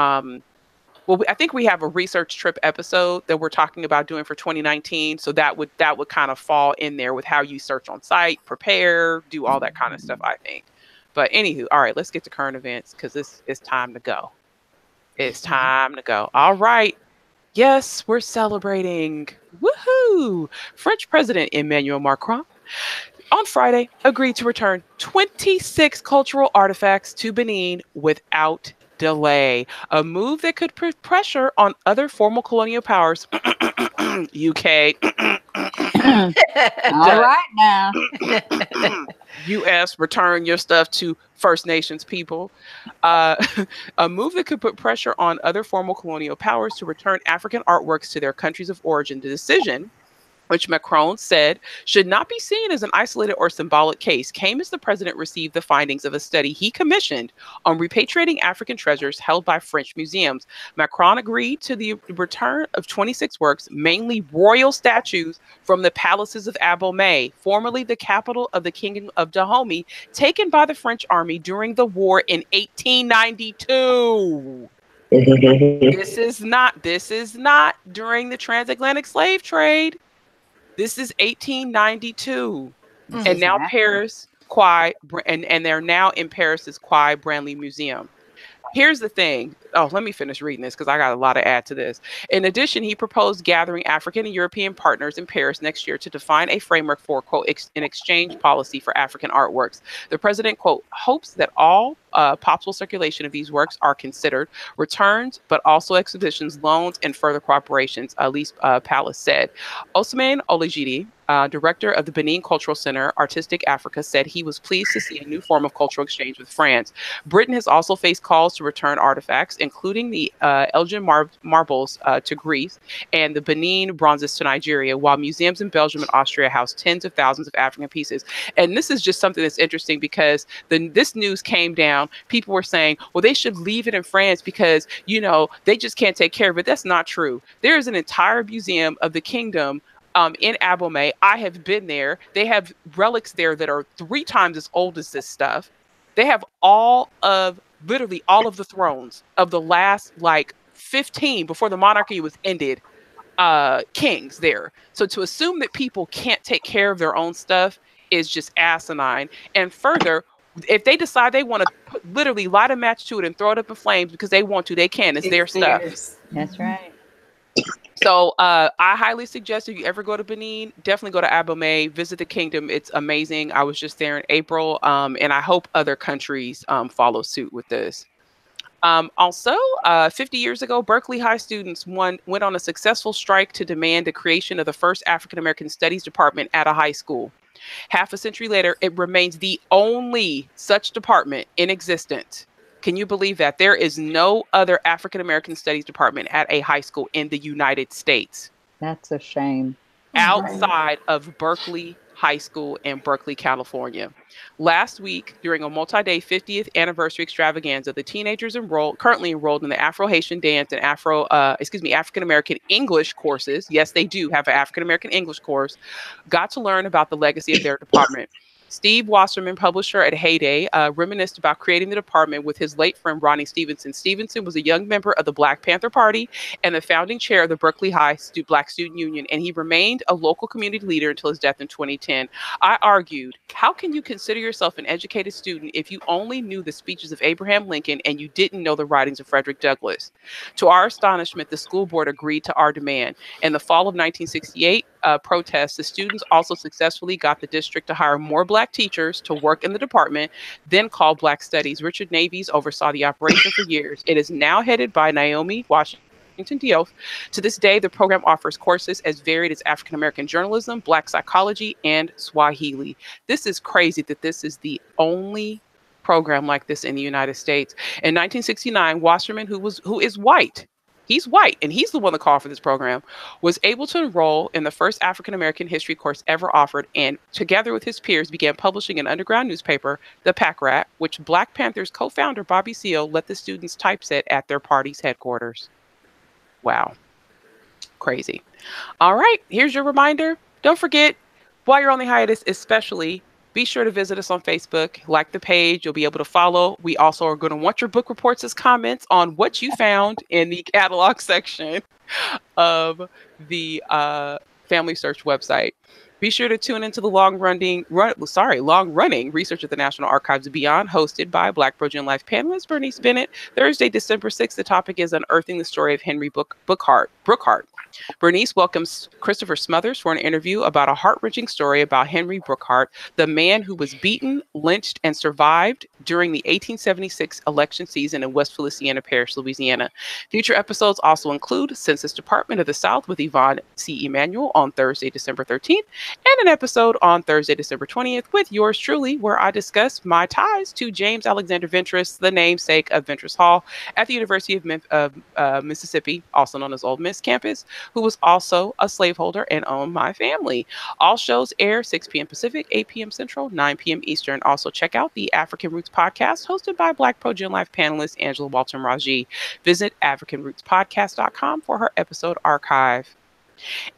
Well, I think we have a research trip episode that we're talking about doing for 2019. So that would kind of fall in there with how you search on site, prepare, do all that kind of stuff, I think. But anywho, all right, let's get to current events because it's time to go. It's time to go. All right. Yes, we're celebrating. Woohoo! French President Emmanuel Macron on Friday agreed to return 26 cultural artifacts to Benin without delay, a move that could put pressure on other former colonial powers. UK. All right now. US, return your stuff to First Nations people. A move that could put pressure on other former colonial powers to return African artworks to their countries of origin. The decision which Macron said should not be seen as an isolated or symbolic case, came as the president received the findings of a study he commissioned on repatriating African treasures held by French museums. Macron agreed to the return of 26 works, mainly royal statues from the palaces of Abomey, formerly the capital of the Kingdom of Dahomey, taken by the French army during the war in 1892. This is not during the transatlantic slave trade. This is 1892. Mm-hmm. And now Paris Quai, and they're now in Paris's Quai Branly Museum. Here's the thing. Oh, let me finish reading this because I got a lot to add to this. In addition, he proposed gathering African and European partners in Paris next year to define a framework for, quote, an exchange policy for African artworks. The president, quote, hopes that all possible circulation of these works are considered returns, but also exhibitions, loans, and further cooperations, Elise Palace said. Osman Olajide, director of the Benin Cultural Center, Artistic Africa, said he was pleased to see a new form of cultural exchange with France. Britain has also faced calls to return artifacts, including the Elgin marbles to Greece and the Benin bronzes to Nigeria, while museums in Belgium and Austria house tens of thousands of African pieces. And this is just something that's interesting because this news came down. People were saying, well, they should leave it in France because, you know, they just can't take care of it. That's not true. There is an entire museum of the kingdom in Abomey. I have been there. They have relics there that are 3 times as old as this stuff. They have literally all of the thrones of the last, like, 15 before the monarchy was ended, kings there. So to assume that people can't take care of their own stuff is just asinine. And further, if they decide they want to literally light a match to it and throw it up in flames because they want to, they can. It's their stuff. That's right. So I highly suggest if you ever go to Benin, definitely go to Abomey, visit the kingdom. It's amazing. I was just there in April, and I hope other countries follow suit with this. Also, 50 years ago, Berkeley High students went on a successful strike to demand the creation of the first African-American studies department at a high school. Half a century later, it remains the only such department in existence. Can you believe that? There is no other African-American studies department at a high school in the United States. That's a shame. Outside of Berkeley High School in Berkeley, California. Last week, during a multi-day 50th anniversary extravaganza, the teenagers currently enrolled in the Afro-Haitian dance and African-American English courses. Yes, they do have an African-American English course. Got to learn about the legacy of their department. Steve Wasserman, publisher at Heyday, reminisced about creating the department with his late friend, Ronnie Stevenson. Stevenson was a young member of the Black Panther Party and the founding chair of the Berkeley High Black Student Union, and he remained a local community leader until his death in 2010. I argued, how can you consider yourself an educated student if you only knew the speeches of Abraham Lincoln and you didn't know the writings of Frederick Douglass? To our astonishment, the school board agreed to our demand. In the fall of 1968, protests, the students also successfully got the district to hire more Black teachers to work in the department, then called Black Studies. Richard Navies oversaw the operation for years. It is now headed by Naomi Washington-Diouf. To this day, the program offers courses as varied as African American journalism, Black psychology, and Swahili. This is crazy that this is the only program like this in the United States. In 1969, Wasserman, who is white, he's white, and he's the one that called for this program, was able to enroll in the first African-American history course ever offered, and together with his peers began publishing an underground newspaper, The Pack Rat, which Black Panther's co-founder Bobby Seale let the students typeset at their party's headquarters. Wow. Crazy. All right, here's your reminder. Don't forget, while you're on the hiatus especially, be sure to visit us on Facebook, like the page, you'll be able to follow. We also are going to want your book reports as comments on what you found in the catalog section of the Family Search website. Be sure to tune into the long running research at the National Archives Beyond, hosted by Black ProGen Live panelist Bernice Bennett. Thursday, December 6th, the topic is Unearthing the Story of Henry Brookhart. Bernice welcomes Christopher Smothers for an interview about a heart-wrenching story about Henry Brookhart, the man who was beaten, lynched, and survived during the 1876 election season in West Feliciana Parish, Louisiana. Future episodes also include Census Department of the South with Yvonne C. Emanuel on Thursday, December 13th, and an episode on Thursday, December 20th with yours truly, where I discuss my ties to James Alexander Ventris, the namesake of Ventris Hall at the University of Mississippi, also known as Ole Miss campus, who was also a slaveholder and owned my family. All shows air 6 p.m. Pacific, 8 p.m. Central, 9 p.m. Eastern. Also check out the African Roots podcast hosted by Black ProGen Live panelist Angela Walton-Raji. Visit AfricanRootsPodcast.com for her episode archive.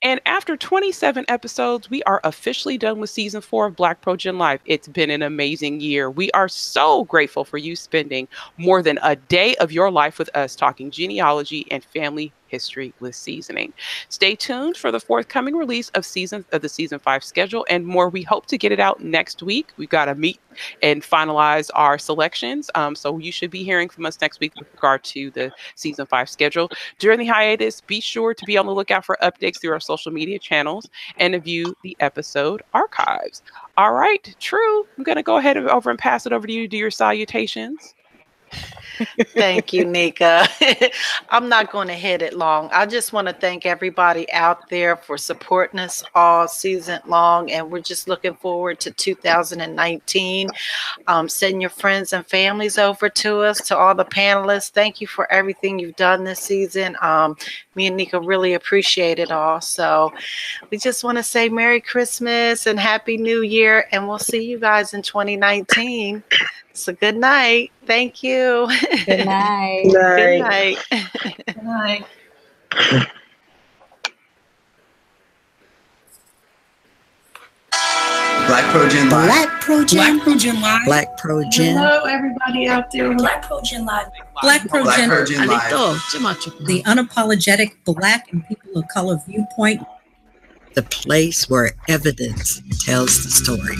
And after 27 episodes, we are officially done with season 4 of Black ProGen Live. It's been an amazing year. We are so grateful for you spending more than a day of your life with us talking genealogy and family history with seasoning. Stay tuned for the forthcoming release of the season 5 schedule and more. We hope to get it out next week. We've got to meet and finalize our selections. So you should be hearing from us next week with regard to the season 5 schedule. During the hiatus, be sure to be on the lookout for updates through our social media channels and to view the episode archives. All right, True, I'm going to go ahead and pass it over to you to do your salutations. Thank you, Nika. I'm not going to hit it long. I just want to thank everybody out there for supporting us all season long. And we're just looking forward to 2019. Send your friends and families over to us, to all the panelists. Thank you for everything you've done this season. Me and Nika really appreciate it all. So we just want to say Merry Christmas and Happy New Year. And we'll see you guys in 2019. So good night. Thank you. Good night. Good night. Good night. Good night. Black ProGen Live. Black ProGen. Black ProGen Live. Black ProGen. Hello, everybody out there. Black ProGen Live. Black ProGen Live. The unapologetic Black and people of color viewpoint. The place where evidence tells the story.